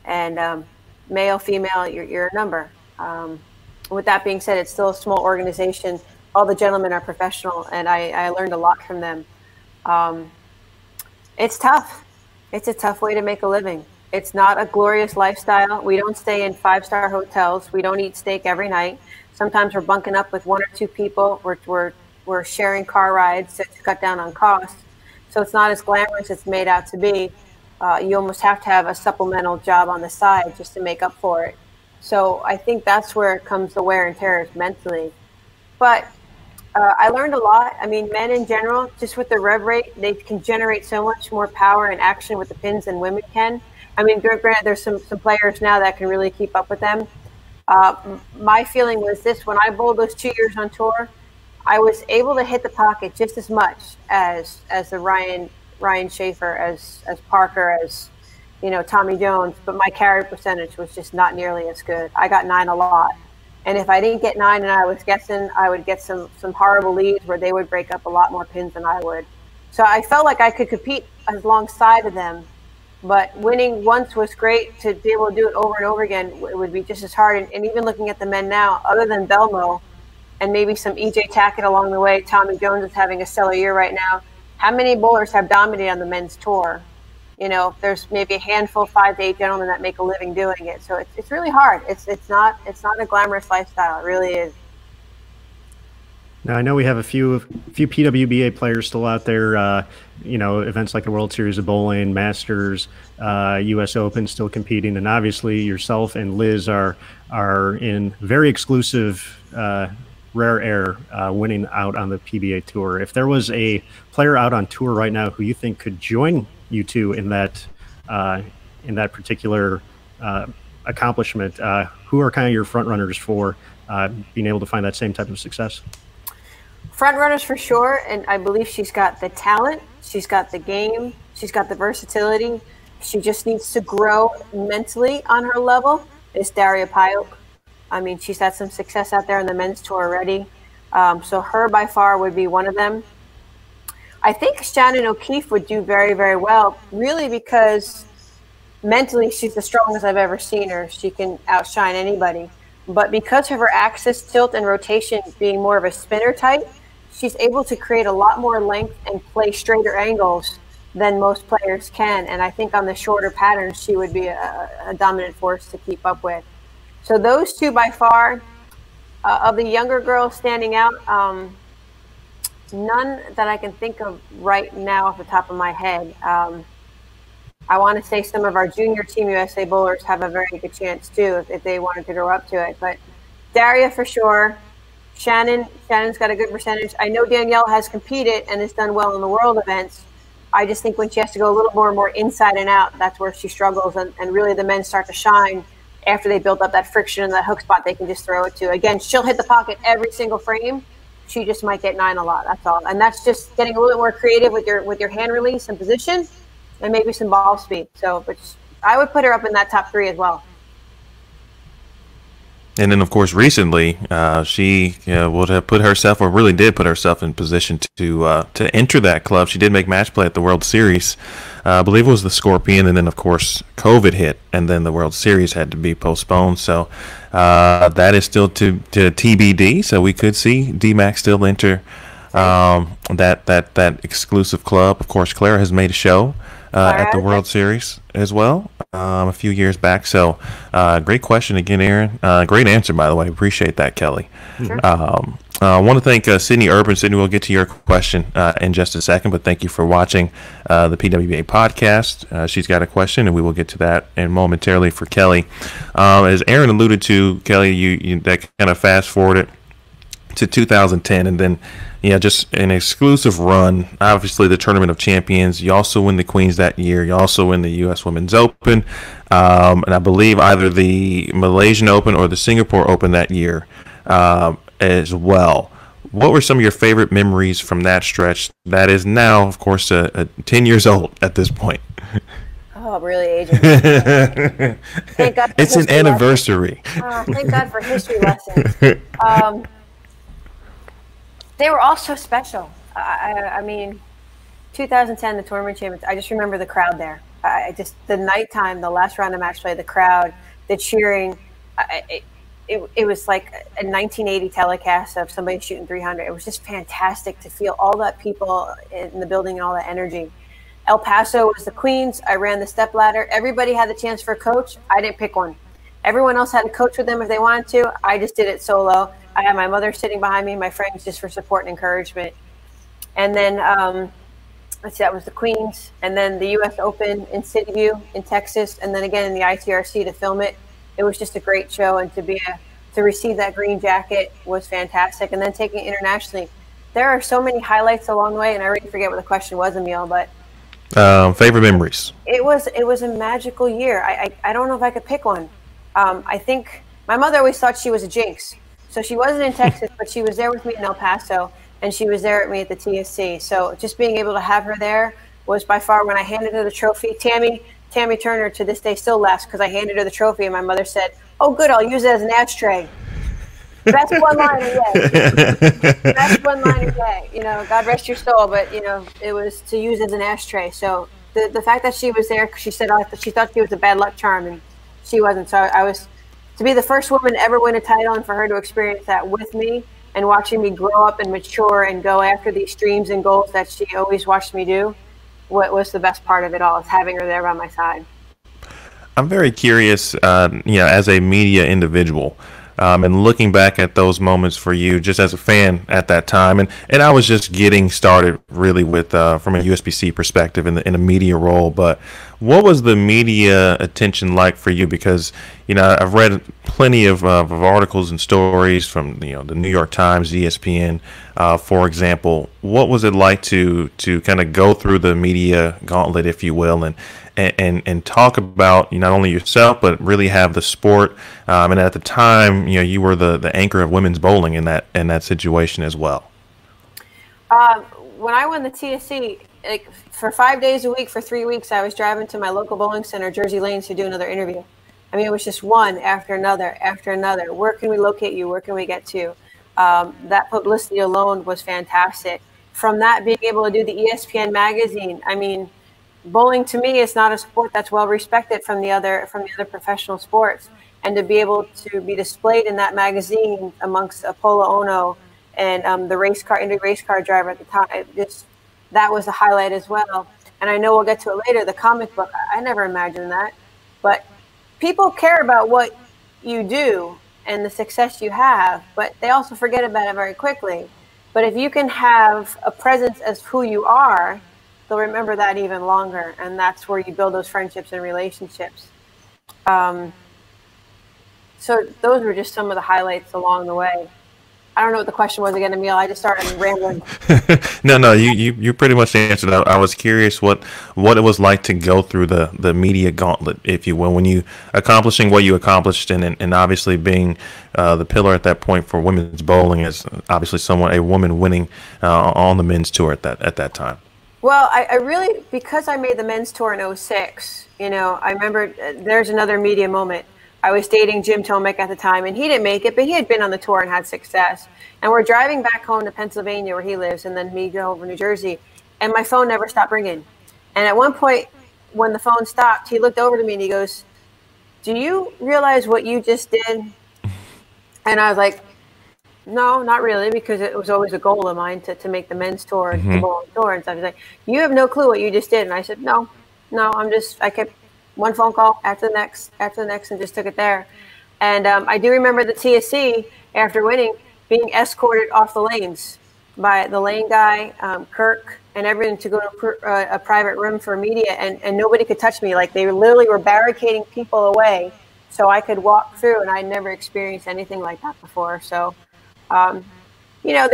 And male, female, you're a number. With that being said, it's still a small organization. All the gentlemen are professional, and I learned a lot from them. It's tough. It's a tough way to make a living. It's not a glorious lifestyle. We don't stay in five-star hotels. We don't eat steak every night. Sometimes we're bunking up with one or two people. We're sharing car rides to cut down on costs. So it's not as glamorous as it's made out to be. You almost have to have a supplemental job on the side just to make up for it. So I think that's where it comes to wear and tear mentally. But I learned a lot. I mean, men in general, just with the rev rate, they can generate so much more power and action with the pins than women can. I mean, granted, there's some players now that can really keep up with them. My feeling was this: when I bowled those 2 years on tour, I was able to hit the pocket just as much as the Ryan Schaefer, as Parker, as, you know, Tommy Jones, but my carry percentage was just not nearly as good. I got nine a lot. And if I didn't get nine and I was guessing, I would get some horrible leads where they would break up a lot more pins than I would. So I felt like I could compete alongside of them. But winning once was great. To be able to do it over and over again, it would be just as hard. And even looking at the men now, other than Belmo and maybe some E.J. Tackett along the way, Tommy Jones is having a stellar year right now. How many bowlers have dominated on the men's tour? You know, there's maybe a handful, 5 to 8 gentlemen that make a living doing it. So it's really hard. It's not a glamorous lifestyle. It really is. Now, I know we have a few PWBA players still out there. You know, events like the World Series of Bowling, Masters, U.S. Open, still competing, and obviously yourself and Liz are in very exclusive, rare air, winning out on the PBA tour. If there was a player out on tour right now who you think could join you two in that particular accomplishment, who are kind of your front runners for being able to find that same type of success? Front runners for sure, and I believe she's got the talent, she's got the game, she's got the versatility. She just needs to grow mentally on her level. It's Daria Pajak. I mean, she's had some success out there on the men's tour already. So her by far would be one of them. I think Shannon O'Keefe would do very, very well, really, because mentally she's the strongest I've ever seen her. She can outshine anybody. But because of her axis, tilt, and rotation being more of a spinner type, she's able to create a lot more length and play straighter angles than most players can. And I think on the shorter patterns, she would be a dominant force to keep up with. So those two by far. Of the younger girls standing out, none that I can think of right now off the top of my head. I want to say some of our junior Team USA bowlers have a very good chance too, if they wanted to grow up to it. But Daria for sure. Shannon's got a good percentage. I know Danielle has competed and has done well in the world events. I just think when she has to go a little more and more inside and out, that's where she struggles. And really the men start to shine after they build up that friction and that hook spot they can just throw it to. Again, she'll hit the pocket every single frame. She just might get nine a lot, that's all. And that's just getting a little bit more creative with your hand release and position. and maybe some ball speed. So, but I would put her up in that top three as well. And then, of course, recently she would have put herself, or really did put herself, in position to enter that club. She did make match play at the World Series. I believe it was the Scorpion, and then, of course, COVID hit, and then the World Series had to be postponed. So that is still to TBD. So we could see D-Mac still enter that exclusive club. Of course, Clara has made a show at the World Series as well, a few years back. So great question again, Aaron. Great answer, by the way. Appreciate that, Kelly. Sure. I want to thank Sydney Urban. Sydney, we'll get to your question in just a second, but thank you for watching the PWBA podcast. She's got a question, and we will get to that in momentarily for Kelly. As Aaron alluded to, Kelly, you that kind of fast-forwarded to 2010, and then just an exclusive run. Obviously, the Tournament of Champions. You also win the Queens that year. You also win the U.S. Women's Open, and I believe either the Malaysian Open or the Singapore Open that year as well. What were some of your favorite memories from that stretch? That is now, of course, a 10 years old at this point. Oh, really aging. Thank God. It's an anniversary. Thank God for history lessons. They were all so special. I mean, 2010, the Tournament Champions, I just remember the crowd there. The nighttime, the last round of match play, the crowd, the cheering. It was like a 1980 telecast of somebody shooting 300. It was just fantastic to feel all that people in the building and all that energy. El Paso was the Queens. I ran the step ladder. Everybody had the chance for a coach. I didn't pick one. Everyone else had a coach with them if they wanted to. I just did it solo. I had my mother sitting behind me and my friends just for support and encouragement. And then, let's see, that was the Queens. And then the U.S. Open in City View in Texas. And then again in the ITRC to film it. It was just a great show. And to receive that green jacket was fantastic. And then taking it internationally. There are so many highlights along the way. And I already forget what the question was, Emil, but. Favorite memories. It was a magical year. I don't know if I could pick one. I think my mother always thought she was a jinx. So she wasn't in Texas, but she was there with me in El Paso, and she was there at me at the TSC. So just being able to have her there was by far, when I handed her the trophy. Tammy Turner to this day still laughs because I handed her the trophy, and my mother said, "Oh, good, I'll use it as an ashtray." That's one line a day. That's one line a day. You know, God rest your soul, but you know, it was to use as an ashtray. So the fact that she was there, she said she thought she was a bad luck charm, and she wasn't. So I was. To be the first woman to ever win a title, and for her to experience that with me and watching me grow up and mature and go after these dreams and goals that she always watched me do, what was the best part of it all is having her there by my side. I'm very curious, as a media individual, and looking back at those moments for you just as a fan at that time, and I was just getting started really with from a USBC perspective in a media role, but what was the media attention like for you? Because I've read plenty of articles and stories from the New York Times, ESPN, for example. What was it like to kind of go through the media gauntlet, if you will, and talk about not only yourself but really have the sport? And at the time, you were the anchor of women's bowling in that situation as well. When I won the TSC, like, for 5 days a week for 3 weeks, I was driving to my local bowling center, Jersey Lanes, to do another interview. I mean, it was just one after another after another. Where can we locate you? Where can we get to? That publicity alone was fantastic. From that, being able to do the ESPN magazine. I mean, bowling to me is not a sport that's well respected from the other professional sports, and to be able to be displayed in that magazine amongst Apolo Ono and the race car driver at the time, that was the highlight as well. And I know we'll get to it later, the comic book. I never imagined that, but people care about what you do and the success you have, but they also forget about it very quickly. But if you can have a presence as who you are, they'll remember that even longer, and that's where you build those friendships and relationships. So those were just some of the highlights along the way. I don't know what the question was again, Emil. I just started rambling. No, you pretty much answered that. I was curious what it was like to go through the media gauntlet, if you will, when you accomplishing what you accomplished, and obviously being the pillar at that point for women's bowling, as obviously a woman winning on the men's tour at that time. Well, I really, because I made the men's tour in 06, you know, I remember there's another media moment. I was dating Jim Tomek at the time, and he didn't make it, but he had been on the tour and had success. And we're driving back home to Pennsylvania where he lives, and then me go over to New Jersey, and my phone never stopped ringing. And at one point when the phone stopped, he looked over to me and he goes, "Do you realize what you just did?" And I was like, "No, not really," because it was always a goal of mine to make the men's tour and the bowling tour and stuff. He's like, "You have no clue what you just did." And I said, no, I'm just, I kept one phone call after the next and just took it there. And I do remember the TSC after winning being escorted off the lanes by the lane guy, Kirk, and everything to go to a private room for media, and nobody could touch me. Like, they literally were barricading people away so I could walk through, and I never experienced anything like that before. So, you know,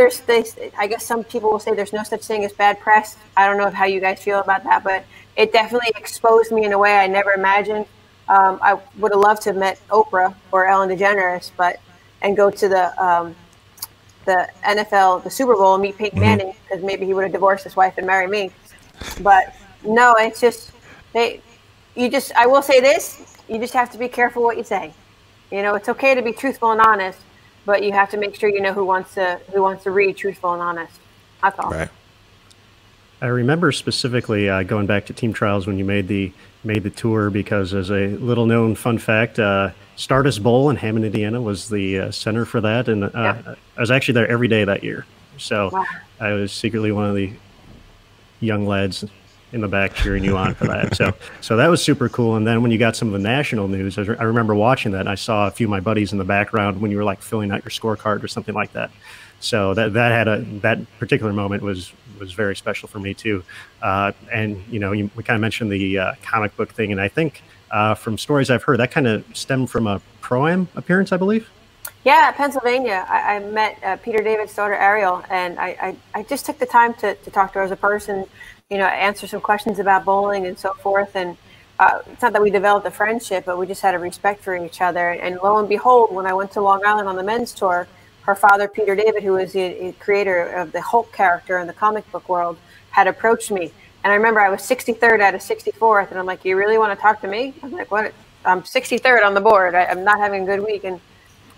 I guess some people will say there's no such thing as bad press. I don't know how you guys feel about that, but it definitely exposed me in a way I never imagined. I would have loved to have met Oprah or Ellen DeGeneres, and go to the NFL, the Super Bowl, and meet Peyton Manning, because maybe he would have divorced his wife and married me. But no, it's just, I will say this, you just have to be careful what you say. You know, it's okay to be truthful and honest, but you have to make sure you know who wants to read truthful and honest. That's all. Right. I remember specifically going back to Team Trials when you made the tour, because as a little known fun fact, Stardust Bowl in Hammond, Indiana was the center for that. And I was actually there every day that year. So wow. I was secretly one of the young lads in the back cheering you on for that. So that was super cool. And then when you got some of the national news, I remember watching that. And I saw a few of my buddies in the background when you were like filling out your scorecard or something like that. So that particular moment was very special for me too. And you know, we kind of mentioned the comic book thing, and I think from stories I've heard, that kind of stemmed from a pro-am appearance, I believe. Yeah, Pennsylvania. I met Peter David's daughter Ariel, and I just took the time to talk to her as a person, you know, answer some questions about bowling and so forth. And it's not that we developed a friendship, but we just had a respect for each other. And lo and behold, when I went to Long Island on the men's tour, her father, Peter David, who was the creator of the Hulk character in the comic book world, had approached me. And I remember I was 63rd out of 64th, and I'm like, "You really want to talk to me?" I'm like, "What? I'm 63rd on the board. I'm not having a good week." And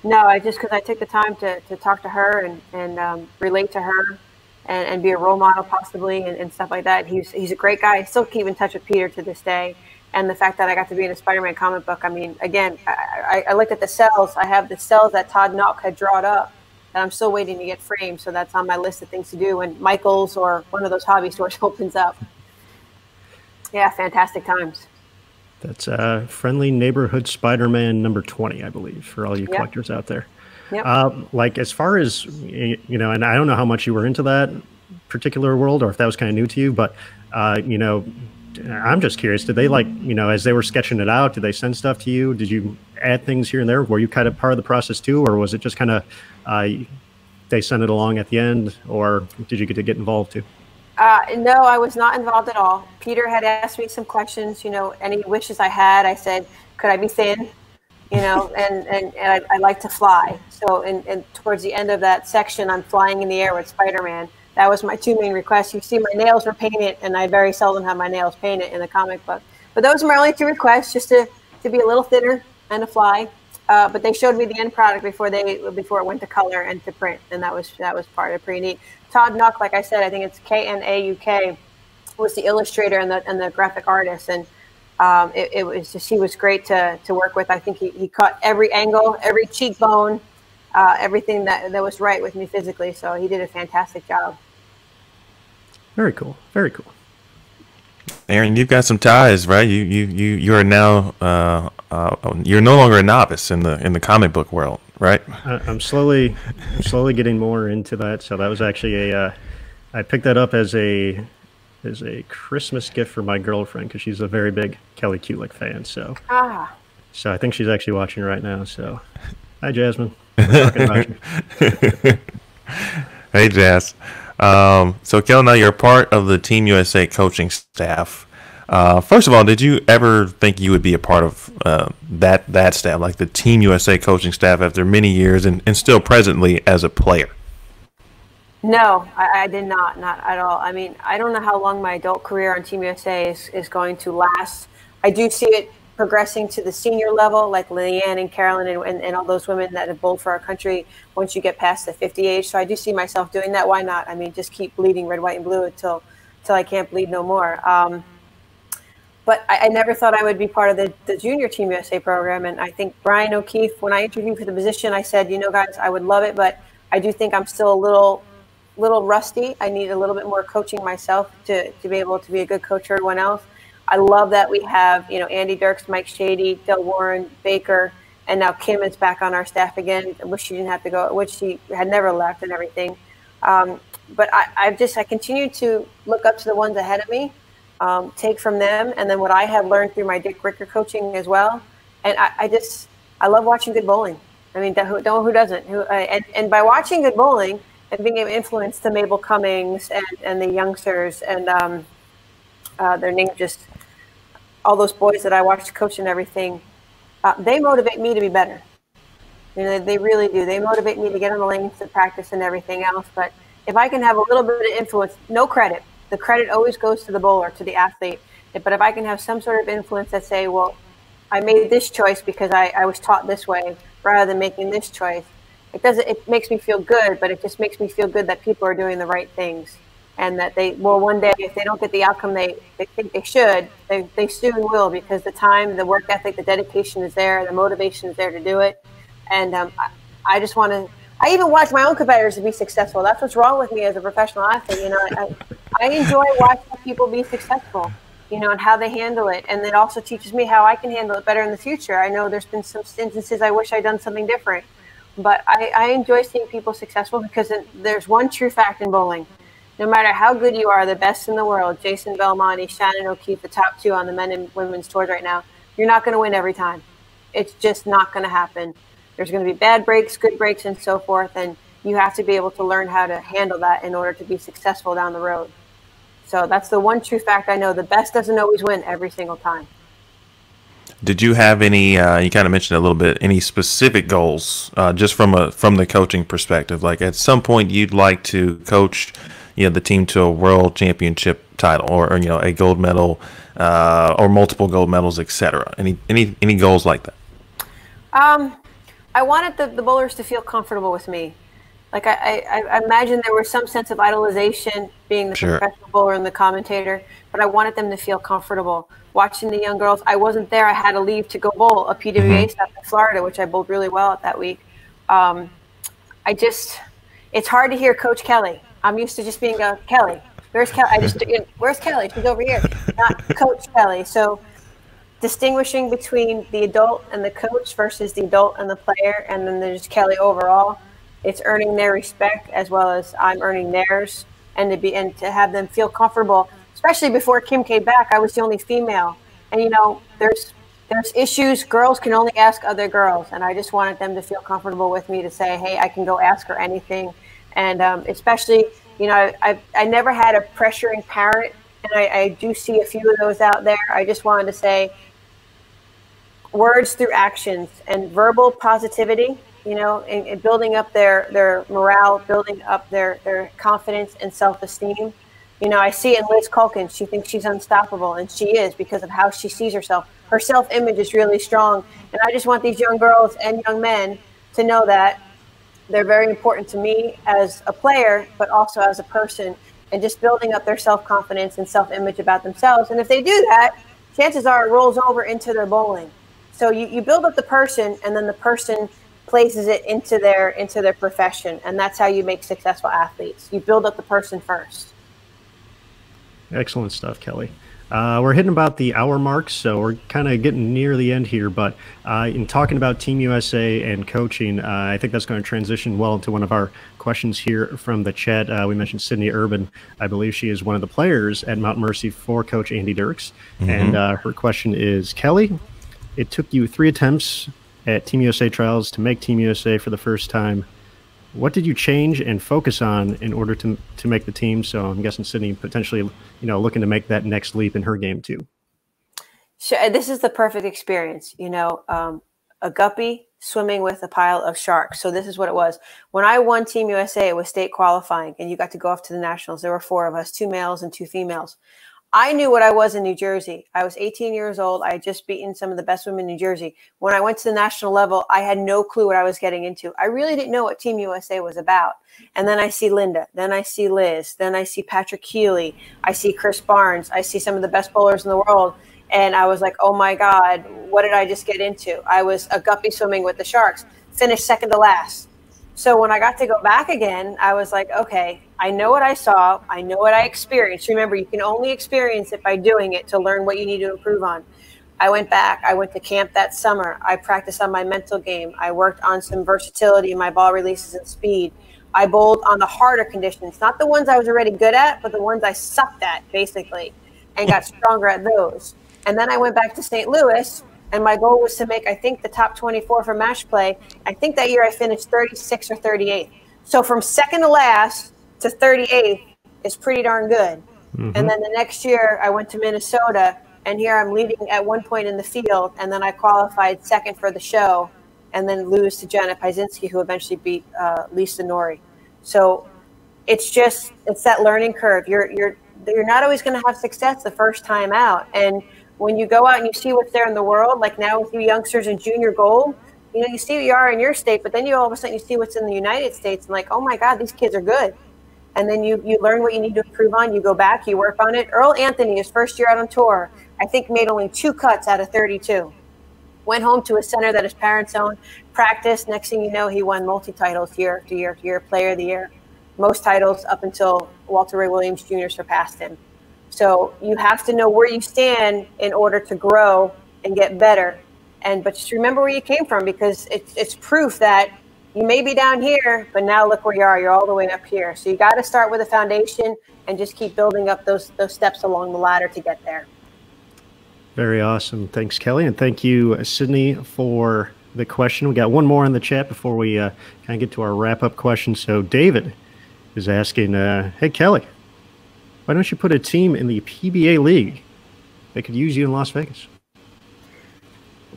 no, because I took the time to talk to her and relate to her and be a role model possibly and stuff like that. He's a great guy. I still keep in touch with Peter to this day. And the fact that I got to be in a Spider-Man comic book, I mean, again, I looked at the cells. I have the cells that Todd Knock had drawn up, and I'm still waiting to get framed. So that's on my list of things to do when Michael's or one of those hobby stores opens up. Yeah, fantastic times. That's Friendly Neighborhood Spider-Man number 20, I believe, for all you collectors out there. Yep. Like, as far as, you know, and I don't know how much you were into that particular world or if that was kind of new to you, but, you know, I'm just curious, did they, like, you know, as they were sketching it out, did they send stuff to you? Did you add things here and there? Were you kind of part of the process too? Or was it just kind of, they sent it along at the end, or did you get to get involved too? No, I was not involved at all. Peter had asked me some questions, you know, any wishes I had. I said, could I be thin? You know, and I like to fly. So, and towards the end of that section, I'm flying in the air with Spider-Man. That was my two main requests. You see, my nails were painted, and I very seldom have my nails painted in the comic book. But those were my only two requests, just to be a little thinner and to fly. But they showed me the end product before it went to color and to print, and that was part of pretty neat. Todd Knock, like I said, I think it's K-N-A-U-K, was the illustrator and the graphic artist, and it was just, he was great to work with. I think he caught every angle, every cheekbone, everything that was right with me physically. So he did a fantastic job. Very cool. Very cool. Aaron, you've got some ties, right? You are now you're no longer a novice in the comic book world, right? I'm slowly getting more into that. So that was actually I picked that up as a Christmas gift for my girlfriend, because she's a very big Kelly Kulick fan. So So I think she's actually watching right now. So hi, Jasmine. We're talking about you. Hey, Jazz. So, Kelly, now you're part of the Team USA coaching staff. First of all, did you ever think you would be a part of that staff, like the Team USA coaching staff, after many years and still presently as a player? No, I did not. Not at all. I mean, I don't know how long my adult career on Team USA is going to last. I do see it progressing to the senior level, like Leanne and Carolyn and all those women that have bowled for our country once you get past the 50 age. So I do see myself doing that. Why not? I mean, just keep bleeding red, white, and blue until I can't bleed no more. But I never thought I would be part of the junior Team USA program. And I think Brian O'Keefe, when I interviewed for the position, I said, you know, guys, I would love it, but I do think I'm still a little rusty. I need a little bit more coaching myself to be able to be a good coach for everyone else. I love that we have, you know, Andy Dirks, Mike Shady, Del Warren, Baker, and now Kim is back on our staff again. I wish she didn't have to go, which she had never left and everything. But I continue to look up to the ones ahead of me, take from them, and then what I have learned through my Dick Ricker coaching as well. And I love watching good bowling. I mean, who doesn't? And by watching good bowling and being able to influence the Mabel Cummings and the youngsters and their name just – all those boys that I watched coach and everything, they motivate me to be better. You know, they really do. They motivate me to get in the lanes, to practice and everything else. But if I can have a little bit of influence, no credit. The credit always goes to the bowler, to the athlete. But if I can have some sort of influence that say, well, I made this choice because I was taught this way rather than making this choice, it makes me feel good, but it just makes me feel good that people are doing the right things. And that they will one day, if they don't get the outcome they think they should, they soon will, because the time, the work ethic, the dedication is there, the motivation is there to do it. And I just want to – I even watch my own competitors to be successful. That's what's wrong with me as a professional athlete. You know, I enjoy watching people be successful, you know, and how they handle it. And it also teaches me how I can handle it better in the future. I know there's been some instances I wish I'd done something different. But I enjoy seeing people successful, because there's one true fact in bowling. No matter how good you are, the best in the world, Jason Belmonte, Shannon O'Keefe, the top two on the men and women's tours right now, you're not going to win every time. It's just not going to happen. There's going to be bad breaks, good breaks, and so forth, and you have to be able to learn how to handle that in order to be successful down the road. So that's the one true fact I know. The best doesn't always win every single time. Did you have any, you kind of mentioned a little bit, any specific goals just from the coaching perspective? Like at some point you'd like to coach – you know, the team to a world championship title, or you know, a gold medal, or multiple gold medals, etc. Any goals like that? I wanted the bowlers to feel comfortable with me. Like I imagine there was some sense of idolization being the sure. professional bowler and the commentator, but I wanted them to feel comfortable watching the young girls. I wasn't there. I had to leave to go bowl a PWBA stuff in Florida, which I bowled really well at that week. It's hard to hear Coach Kelly. I'm used to just being a Kelly. Where's Kelly? Where's Kelly? She's over here, not Coach Kelly. So distinguishing between the adult and the coach versus the adult and the player, and then there's Kelly overall. It's earning their respect as well as I'm earning theirs, and to have them feel comfortable. Especially before Kim came back, I was the only female, and you know there's issues. Girls can only ask other girls, and I just wanted them to feel comfortable with me to say, hey, I can go ask her anything. And especially, you know, I never had a pressuring parent, and I do see a few of those out there. I just wanted to say words through actions and verbal positivity, you know, and building up their morale, building up their confidence and self-esteem. You know, I see in Liz Culkin, she thinks she's unstoppable, and she is because of how she sees herself. Her self-image is really strong, and I just want these young girls and young men to know that they're very important to me as a player, but also as a person, and just building up their self-confidence and self-image about themselves. And if they do that, chances are it rolls over into their bowling. So you build up the person, and then the person places it into their profession, and that's how you make successful athletes. You build up the person first. Excellent stuff, Kelly. We're hitting about the hour mark, so we're kind of getting near the end here. But in talking about Team USA and coaching, I think that's going to transition well into one of our questions here from the chat. We mentioned Sydney Urban. I believe she is one of the players at Mount Mercy for Coach Andy Dirks. Mm-hmm. And her question is, Kelly, it took you 3 attempts at Team USA Trials to make Team USA for the first time. What did you change and focus on in order to make the team? So I'm guessing Sydney potentially, you know, looking to make that next leap in her game too. This is the perfect experience, you know, a guppy swimming with a pile of sharks. So this is what it was. When I won Team USA, it was state qualifying, and you got to go off to the nationals. There were four of us, 2 males and 2 females. I knew what I was in New Jersey. I was 18 years old. I had just beaten some of the best women in New Jersey. When I went to the national level, I had no clue what I was getting into. I really didn't know what Team USA was about. And then I see Linda. Then I see Liz. Then I see Patrick Healy. I see Chris Barnes. I see some of the best bowlers in the world. And I was like, oh, my God, what did I just get into? I was a guppy swimming with the sharks. Finished second to last. So when I got to go back again, I was like, okay, I know what I saw. I know what I experienced. Remember, you can only experience it by doing it to learn what you need to improve on. I went back. I went to camp that summer. I practiced on my mental game. I worked on some versatility in my ball releases and speed. I bowled on the harder conditions, not the ones I was already good at, but the ones I sucked at, basically, and got stronger at those. And then I went back to St. Louis. And my goal was to make, I think, the top 24 for match play. I think that year I finished 36th or 38th. So from second to last to 38th is pretty darn good. Mm-hmm. And then the next year I went to Minnesota, and here I'm leading at one point in the field, and then I qualified second for the show, and then lose to Janet Pyzinski, who eventually beat Lisa Norrie. So it's just, it's that learning curve. You're not always going to have success the first time out, and when you go out and you see what's there in the world, like now with you youngsters in junior gold, you know, you see what you are in your state, but then you all of a sudden you see what's in the United States and like, oh my God, these kids are good. And then you learn what you need to improve on. You go back, you work on it. Earl Anthony, his first year out on tour, I think made only 2 cuts out of 32. Went home to a center that his parents owned, practiced. Next thing you know, he won multi-titles year after year after year, player of the year, most titles up until Walter Ray Williams Jr. surpassed him. So you have to know where you stand in order to grow and get better. But just remember where you came from, because it's proof that you may be down here, but now look where you are. You're all the way up here. So you got to start with a foundation and just keep building up those steps along the ladder to get there. Very awesome. Thanks, Kelly. And thank you, Sydney, for the question. We got one more in the chat before we kind of get to our wrap-up question. So David is asking, hey, Kelly, why don't you put a team in the PBA league that could use you in Las Vegas?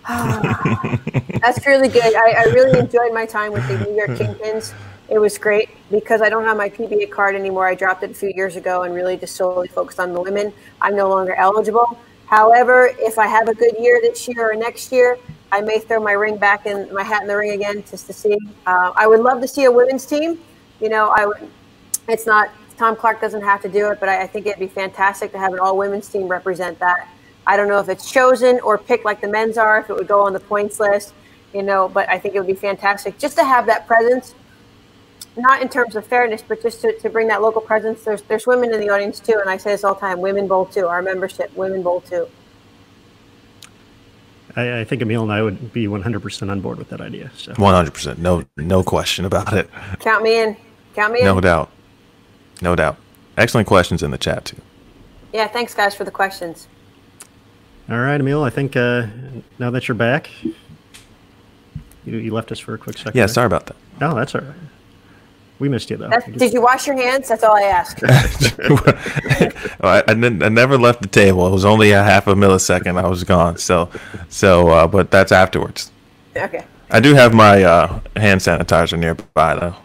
Oh, that's really good. I really enjoyed my time with the New York Kingpins. It was great because I don't have my PBA card anymore. I dropped it a few years ago and really just solely focused on the women. I'm no longer eligible. However, if I have a good year this year or next year, I may throw my ring back in my hat in the ring again just to see. I would love to see a women's team. You know, it's not – Tom Clark doesn't have to do it, but I think it'd be fantastic to have an all-women's team represent that. I don't know if it's chosen or picked like the men's are, if it would go on the points list, you know, but I think it would be fantastic just to have that presence, not in terms of fairness, but just to bring that local presence. There's women in the audience too, and I say this all the time, women bowl too, our membership, women bowl too. I think Emil and I would be 100% on board with that idea. So. 100%, no question about it. Count me in, count me in. No doubt. No doubt. Excellent questions in the chat, too. Yeah, thanks, guys, for the questions. All right, Emil, I think now that you're back, you left us for a quick second. Yeah, sorry about that. No, that's all right. We missed you, though. Did you wash your hands? That's all I asked. I never left the table. It was only a half a millisecond I was gone, so but that's afterwards. Okay. I do have my hand sanitizer nearby, though.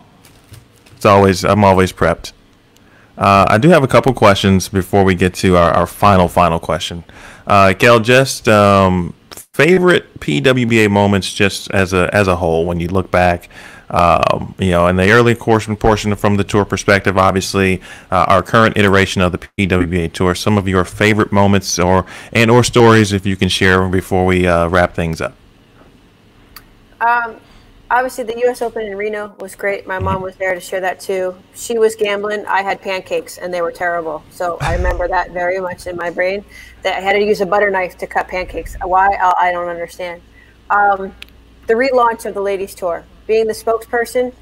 It's always, I'm always prepped. I do have a couple questions before we get to our final question. Kel, just favorite PWBA moments just as a whole when you look back, you know, in the early portion from the tour perspective, obviously, our current iteration of the PWBA tour, some of your favorite moments or stories if you can share before we wrap things up. Obviously, the U.S. Open in Reno was great. My mom was there to share that, too. She was gambling. I had pancakes, and they were terrible. So I remember that very much in my brain, that I had to use a butter knife to cut pancakes. Why? I don't understand. The relaunch of the ladies' tour, being the spokesperson,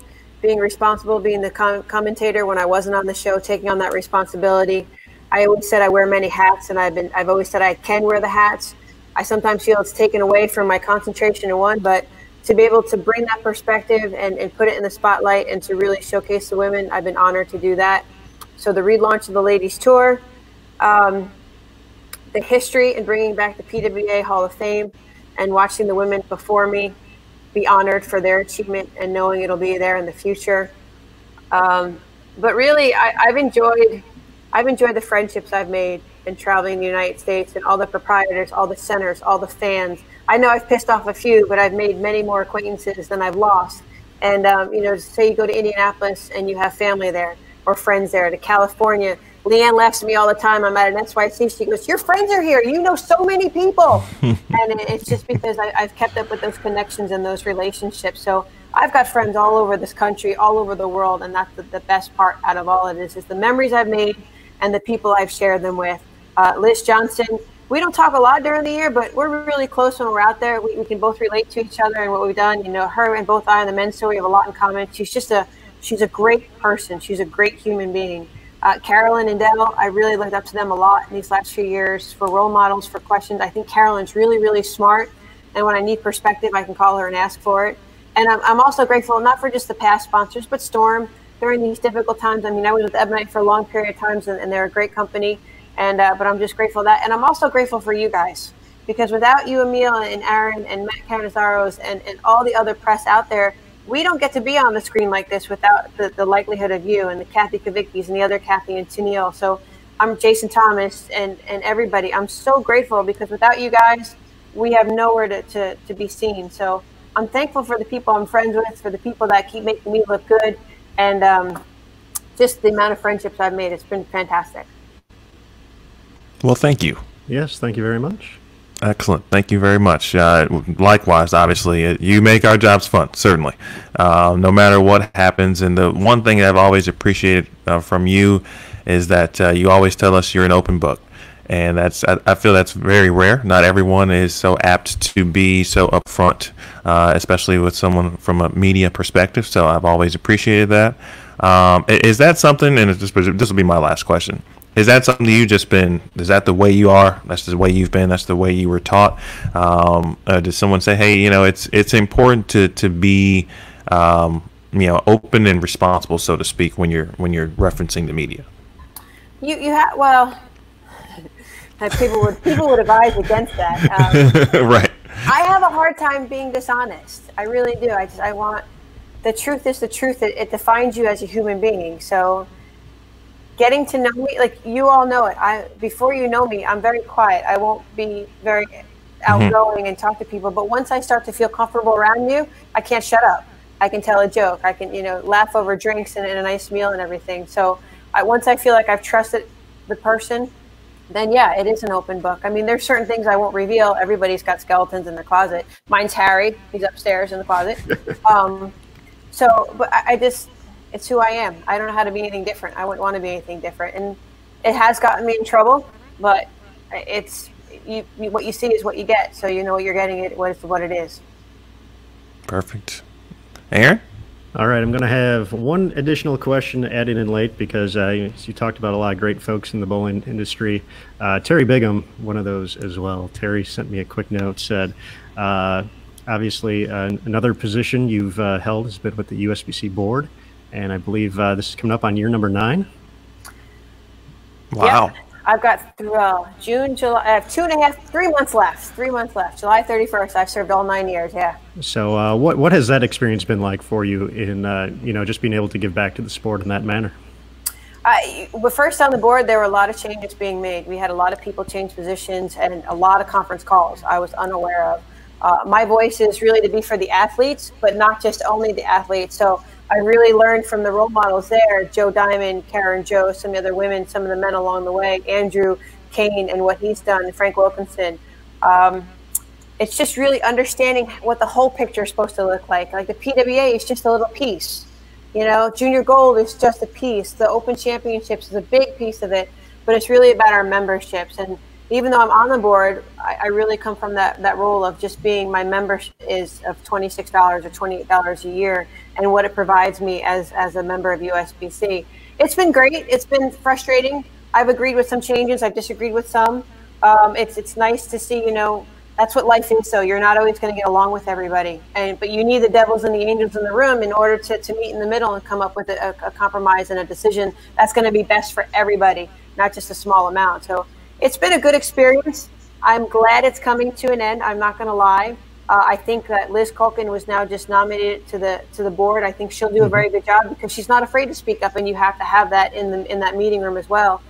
being responsible, being the commentator when I wasn't on the show, taking on that responsibility. I always said I wear many hats, and I've always said I can wear the hats. I sometimes feel it's taken away from my concentration in one, but to be able to bring that perspective and put it in the spotlight and to really showcase the women, I've been honored to do that. So the relaunch of the ladies tour, the history and bringing back the PWBA Hall of Fame and watching the women before me, be honored for their achievement and knowing it'll be there in the future. But really, I've enjoyed the friendships I've made in traveling the United States, and all the proprietors, all the centers, all the fans. I know I've pissed off a few, but I've made many more acquaintances than I've lost. And, you know, say you go to Indianapolis and you have family there or friends there, to California. Leanne laughs at me all the time. I'm at an SYC. She goes, your friends are here. You know so many people. And it's just because I've kept up with those connections and those relationships. So I've got friends all over this country, all over the world. And that's the best part out of all it is the memories I've made and the people I've shared them with. Liz Johnson, we don't talk a lot during the year, but we're really close when we're out there. We can both relate to each other and what we've done. You know, her and both I and the men's story have a lot in common. She's just she's a great person. She's a great human being. Carolyn and Dell, I really looked up to them a lot in these last few years for role models, for questions. I think Carolyn's really, really smart. And when I need perspective, I can call her and ask for it. And I'm also grateful, not for just the past sponsors, but Storm during these difficult times. I mean, I was with Ebonite for a long period of times, and they're a great company. And but I'm just grateful for that. And I'm also grateful for you guys, because without you, Emil and Aaron and Matt Canizaro's and all the other press out there, we don't get to be on the screen like this without the likelihood of you and the Kathy Kavicki's and the other Kathy and Tennille. So I'm Jason Thomas and everybody. I'm so grateful, because without you guys, we have nowhere to be seen. So I'm thankful for the people I'm friends with, for the people that keep making me look good, and just the amount of friendships I've made. It's been fantastic. Well, thank you. Yes, thank you very much. Excellent. Thank you very much. Likewise, obviously, you make our jobs fun, certainly, no matter what happens. And the one thing I've always appreciated from you is that you always tell us you're an open book. And that's, I feel that's very rare. Not everyone is so apt to be so upfront, especially with someone from a media perspective. So I've always appreciated that. Is that something, and it's just, this will be my last question. Is that something you just been, is that the way you are? That's the way you've been. That's the way you were taught. Did someone say, hey, you know, it's important to be, you know, open and responsible, so to speak, when you're referencing the media? You have, well, people would advise against that. Right. I have a hard time being dishonest. I really do. I want, the truth is the truth. It defines you as a human being. So, getting to know me, like you all know it. Before you know me, I'm very quiet. I won't be very outgoing and talk to people. But once I start to feel comfortable around you, I can't shut up. I can tell a joke. I can, you know, laugh over drinks and a nice meal and everything. So once I feel like I've trusted the person, then yeah, it is an open book. I mean, there's certain things I won't reveal. Everybody's got skeletons in their closet. Mine's Harry. He's upstairs in the closet. But I just... It's who I am. I don't know how to be anything different. I wouldn't want to be anything different. And it has gotten me in trouble, but it's what you see is what you get. So you know what you're getting, what it is. Perfect. Aaron? All right, I'm going to have one additional question added in late, because you talked about a lot of great folks in the bowling industry. Terry Bigham, one of those as well. Terry sent me a quick note, said, obviously another position you've held has been with the USBC board. And I believe this is coming up on year number 9. Wow. Yeah, I've got through June, July. I have 3 months left. 3 months left. July 31st. I've served all 9 years. Yeah. So what has that experience been like for you in, you know, just being able to give back to the sport in that manner? Well, first on the board, there were a lot of changes being made. We had a lot of people change positions and a lot of conference calls I was unaware of. My voice is really to be for the athletes, but not just only the athletes. So I really learned from the role models there, Joe Diamond, Karen Joe, some of the other women, some of the men along the way, Andrew Kane and what he's done, and Frank Wilkinson. It's just really understanding what the whole picture is supposed to look like. Like the PWA is just a little piece. You know, Junior Gold is just a piece. The Open Championships is a big piece of it, but it's really about our memberships. And even though I'm on the board, I really come from that role of just being, my membership is of $26 or $28 a year, and what it provides me as a member of USBC. It's been great. It's been frustrating. I've agreed with some changes. I've disagreed with some. It's nice to see, you know, that's what life is. So you're not always going to get along with everybody. But you need the devils and the angels in the room in order to meet in the middle and come up with a compromise and a decision that's going to be best for everybody, not just a small amount. So it's been a good experience. I'm glad it's coming to an end. I'm not going to lie. I think that Liz Culkin was now just nominated to the board. I think she'll do a very good job because she's not afraid to speak up, and you have to have that in that meeting room as well.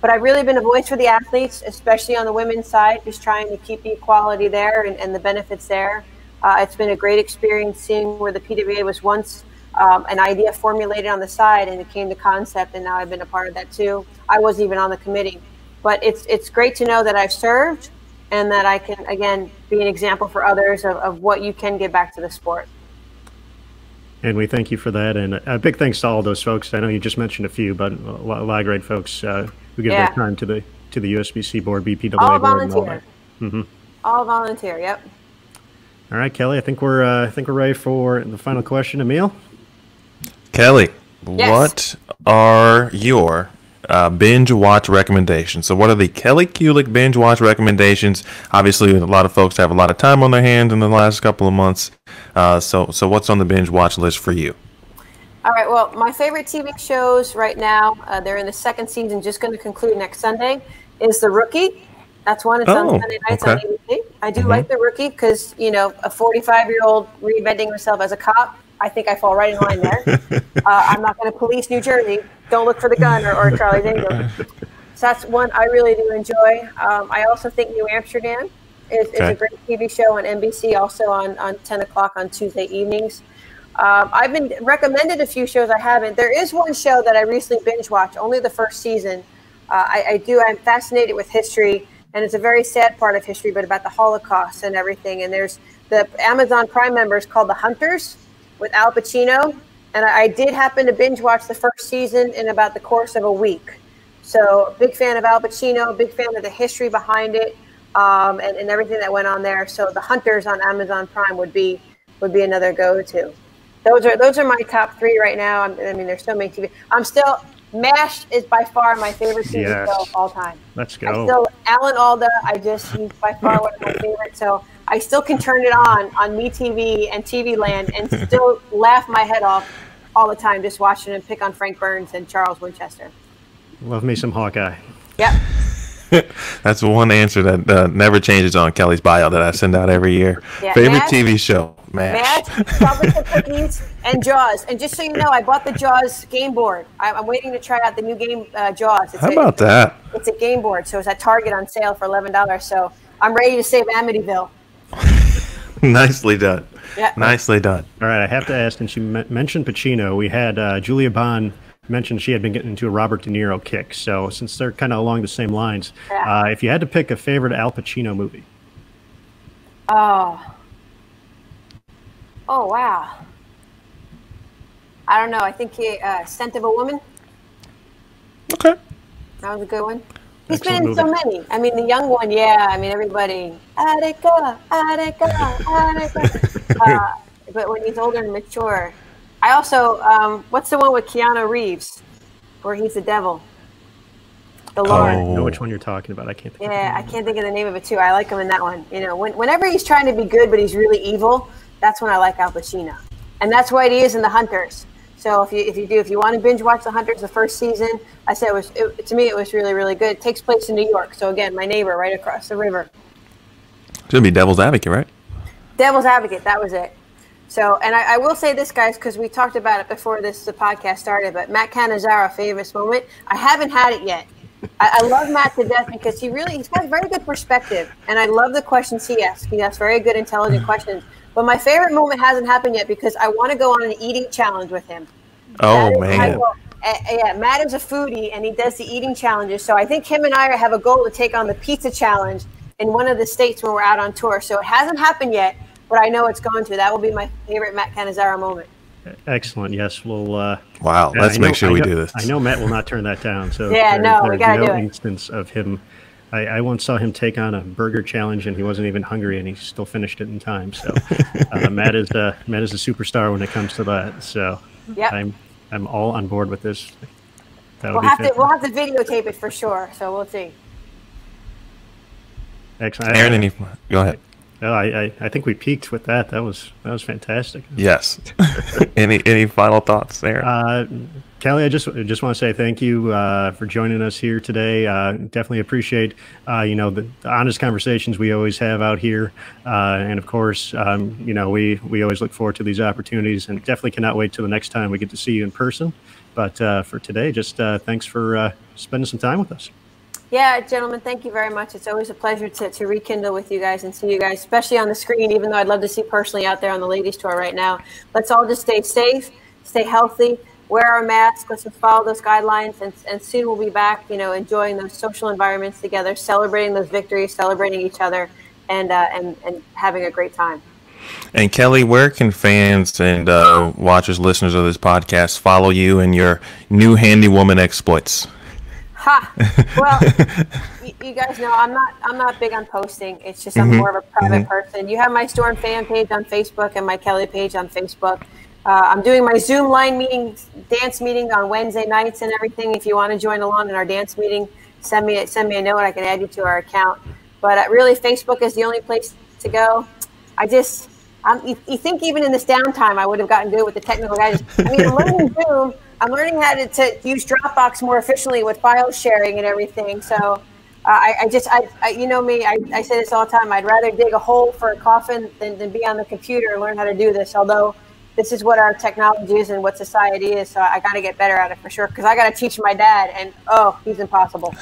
But I've really been a voice for the athletes, especially on the women's side, just trying to keep the equality there and the benefits there. It's been a great experience seeing where the PWBA was once an idea formulated on the side and it came to concept, and now I've been a part of that too. I wasn't even on the committee, but it's great to know that I've served and that I can, again, be an example for others of what you can give back to the sport. And we thank you for that. And a big thanks to all those folks. I know you just mentioned a few, but a lot of great folks who give their time to the USBC board, BPAA all board. Volunteer. And all volunteer. All volunteer, yep. All right, Kelly, I think we're ready for the final question. Emil? Kelly, what are your binge watch recommendations? So what are the Kelly Kulick binge watch recommendations? Obviously, a lot of folks have a lot of time on their hands in the last couple of months. So what's on the binge watch list for you? All right, well, my favorite TV shows right now, they're in the second season, just going to conclude next Sunday, is The Rookie. That's one. It's on Sunday nights on ABC. I do like The Rookie because, you know, a 45-year-old reinventing herself as a cop, I think I fall right in line there. I'm not going to police New Jersey. Don't look for the gun or Charlie's Angels. So that's one I really do enjoy. I also think New Amsterdam is a great TV show on NBC, also on 10 o'clock on Tuesday evenings. I've been recommended a few shows I haven't. There is one show that I recently binge-watched, only the first season. I'm fascinated with history, and it's a very sad part of history, but about the Holocaust and everything. And there's the Amazon Prime member is called The Hunters, with Al Pacino, and I did happen to binge watch the first season in about the course of a week. So big fan of Al Pacino, big fan of the history behind it, and everything that went on there. So The Hunters on Amazon Prime would be another go-to. Those are my top three right now. I mean, there's so many TV. I'm still, MASH is by far my favorite TV show of all time. Let's go. Alan Alda, he's by far one of my favorites. So I still can turn it on MeTV and TV Land and still laugh my head off all the time just watching him pick on Frank Burns and Charles Winchester. Love me some Hawkeye. Yep. That's one answer that never changes on Kelly's bio that I send out every year. Yeah, favorite MASH, TV show, MASH. MASH, Chocolate Chip Cookies, and Jaws. And just so you know, I bought the Jaws game board. I'm waiting to try out the new game, Jaws. How about that? It's a game board, so it's at Target on sale for $11. So I'm ready to save Amityville. Nicely done. Yeah. Nicely done. All right, I have to ask, and she mentioned Pacino. We had Julia Bond mentioned she had been getting into a Robert De Niro kick. So since they're kind of along the same lines, if you had to pick a favorite Al Pacino movie. Oh, wow. I don't know. I think Scent of a Woman. Okay. That was a good one. He's been in so many. I mean, the young one, I mean, everybody. But when he's older and mature. I also, what's the one with Keanu Reeves where he's the devil? The Lord. I know which one you're talking about. I can't think of I can't think of the name of it, too. I like him in that one. You know, whenever he's trying to be good but he's really evil, that's when I like Al Pacino. And that's what he is in The Hunters. So if you want to binge watch The Hunters, the first season, I said to me it was really, really good. It takes place in New York. So again, my neighbor right across the river. Should be Devil's Advocate, right? Devil's Advocate, that was it. So, and I will say this, guys, because we talked about it before the podcast started, but Matt Canizaro, famous moment. I haven't had it yet. I love Matt to death because he's got a very good perspective, and I love the questions he asks. He asks very good, intelligent questions. But my favorite moment hasn't happened yet because I want to go on an eating challenge with him. Oh, man. Matt is a foodie, and he does the eating challenges. So I think him and I have a goal to take on the pizza challenge in one of the states when we're out on tour. So it hasn't happened yet, but I know it's going to. That will be my favorite Matt Canizaro moment. Excellent. Yes, we'll. Wow. Let's make sure we do this. I know Matt will not turn that down. So we got to do it. There's no instance of him. I once saw him take on a burger challenge, and he wasn't even hungry, and he still finished it in time. So Matt is a superstar when it comes to that. So I'm all on board with this. We'll have to videotape it for sure. So we'll see. Excellent. Aaron, go ahead. No, I think we peaked with that. That was fantastic. Yes. Any final thoughts there? Kelly, I just want to say thank you for joining us here today. Definitely appreciate the honest conversations we always have out here, and of course we always look forward to these opportunities, and definitely cannot wait till the next time we get to see you in person. But for today, just thanks for spending some time with us. Yeah, gentlemen, thank you very much. It's always a pleasure to rekindle with you guys and see you guys, especially on the screen, even though I'd love to see personally out there on the ladies tour right now. Let's all just stay safe, stay healthy, wear our masks, let's just follow those guidelines, and soon we'll be back, enjoying those social environments together, celebrating those victories, celebrating each other, and having a great time. And Kelly, where can fans and watchers, listeners of this podcast follow you and your new handy woman exploits? Ha! Well, you guys know I'm not big on posting. It's just I'm more of a private person. You have my Storm fan page on Facebook and my Kelly page on Facebook. I'm doing my Zoom line dance meeting on Wednesday nights and everything. If you want to join along in our dance meeting, send me a note. I can add you to our account. But really, Facebook is the only place to go. You think even in this downtime, I would have gotten good with the technical guys. I'm learning Zoom. I'm learning how to use Dropbox more efficiently with file sharing and everything. So I you know me, I say this all the time. I'd rather dig a hole for a coffin than be on the computer and learn how to do this. Although this is what our technology is and what society is. So I got to get better at it for sure, because I got to teach my dad, and oh, he's impossible.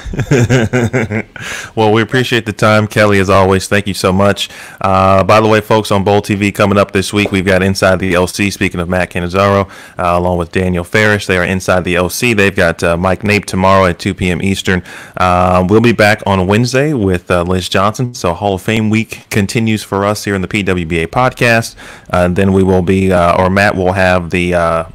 Well, we appreciate the time, Kelly, as always. Thank you so much. By the way, folks, on Bowl TV coming up this week, we've got Inside the LC. Speaking of Matt Canizaro, along with Daniel Farish, they are Inside the LC. They've got Mike Nape tomorrow at 2 p.m. Eastern. We'll be back on Wednesday with Liz Johnson. So Hall of Fame week continues for us here in the PWBA podcast. Then we will be, or Matt will have the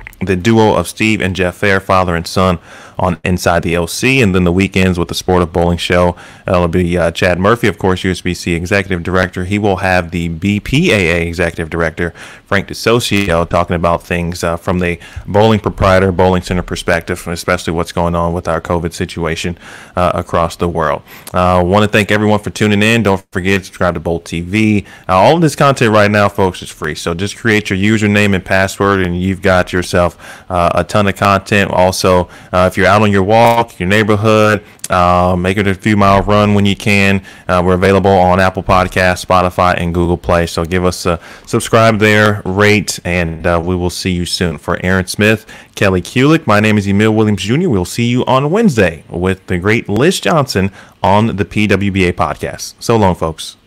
duo of Steve and Jeff Fair, father and son, on Inside the LC, and then the weekends with the Sport of Bowling show. It'll be Chad Murphy, of course, USBC Executive Director. He will have the BPAA Executive Director, Frank DeSocio, talking about things from the bowling proprietor, bowling center perspective, and especially what's going on with our COVID situation across the world. I want to thank everyone for tuning in. Don't forget to subscribe to Bowl TV. All of this content right now, folks, is free, so just create your username and password, and you've got yourself a ton of content. Also, if you're out on your walk, your neighborhood, make it a few-mile run when you can. We're available on Apple Podcasts, Spotify, and Google Play. So give us a subscribe there, rate, and we will see you soon. For Aaron Smith, Kelly Kulick, my name is Emil Williams Jr. We'll see you on Wednesday with the great Liz Johnson on the PWBA podcast. So long, folks.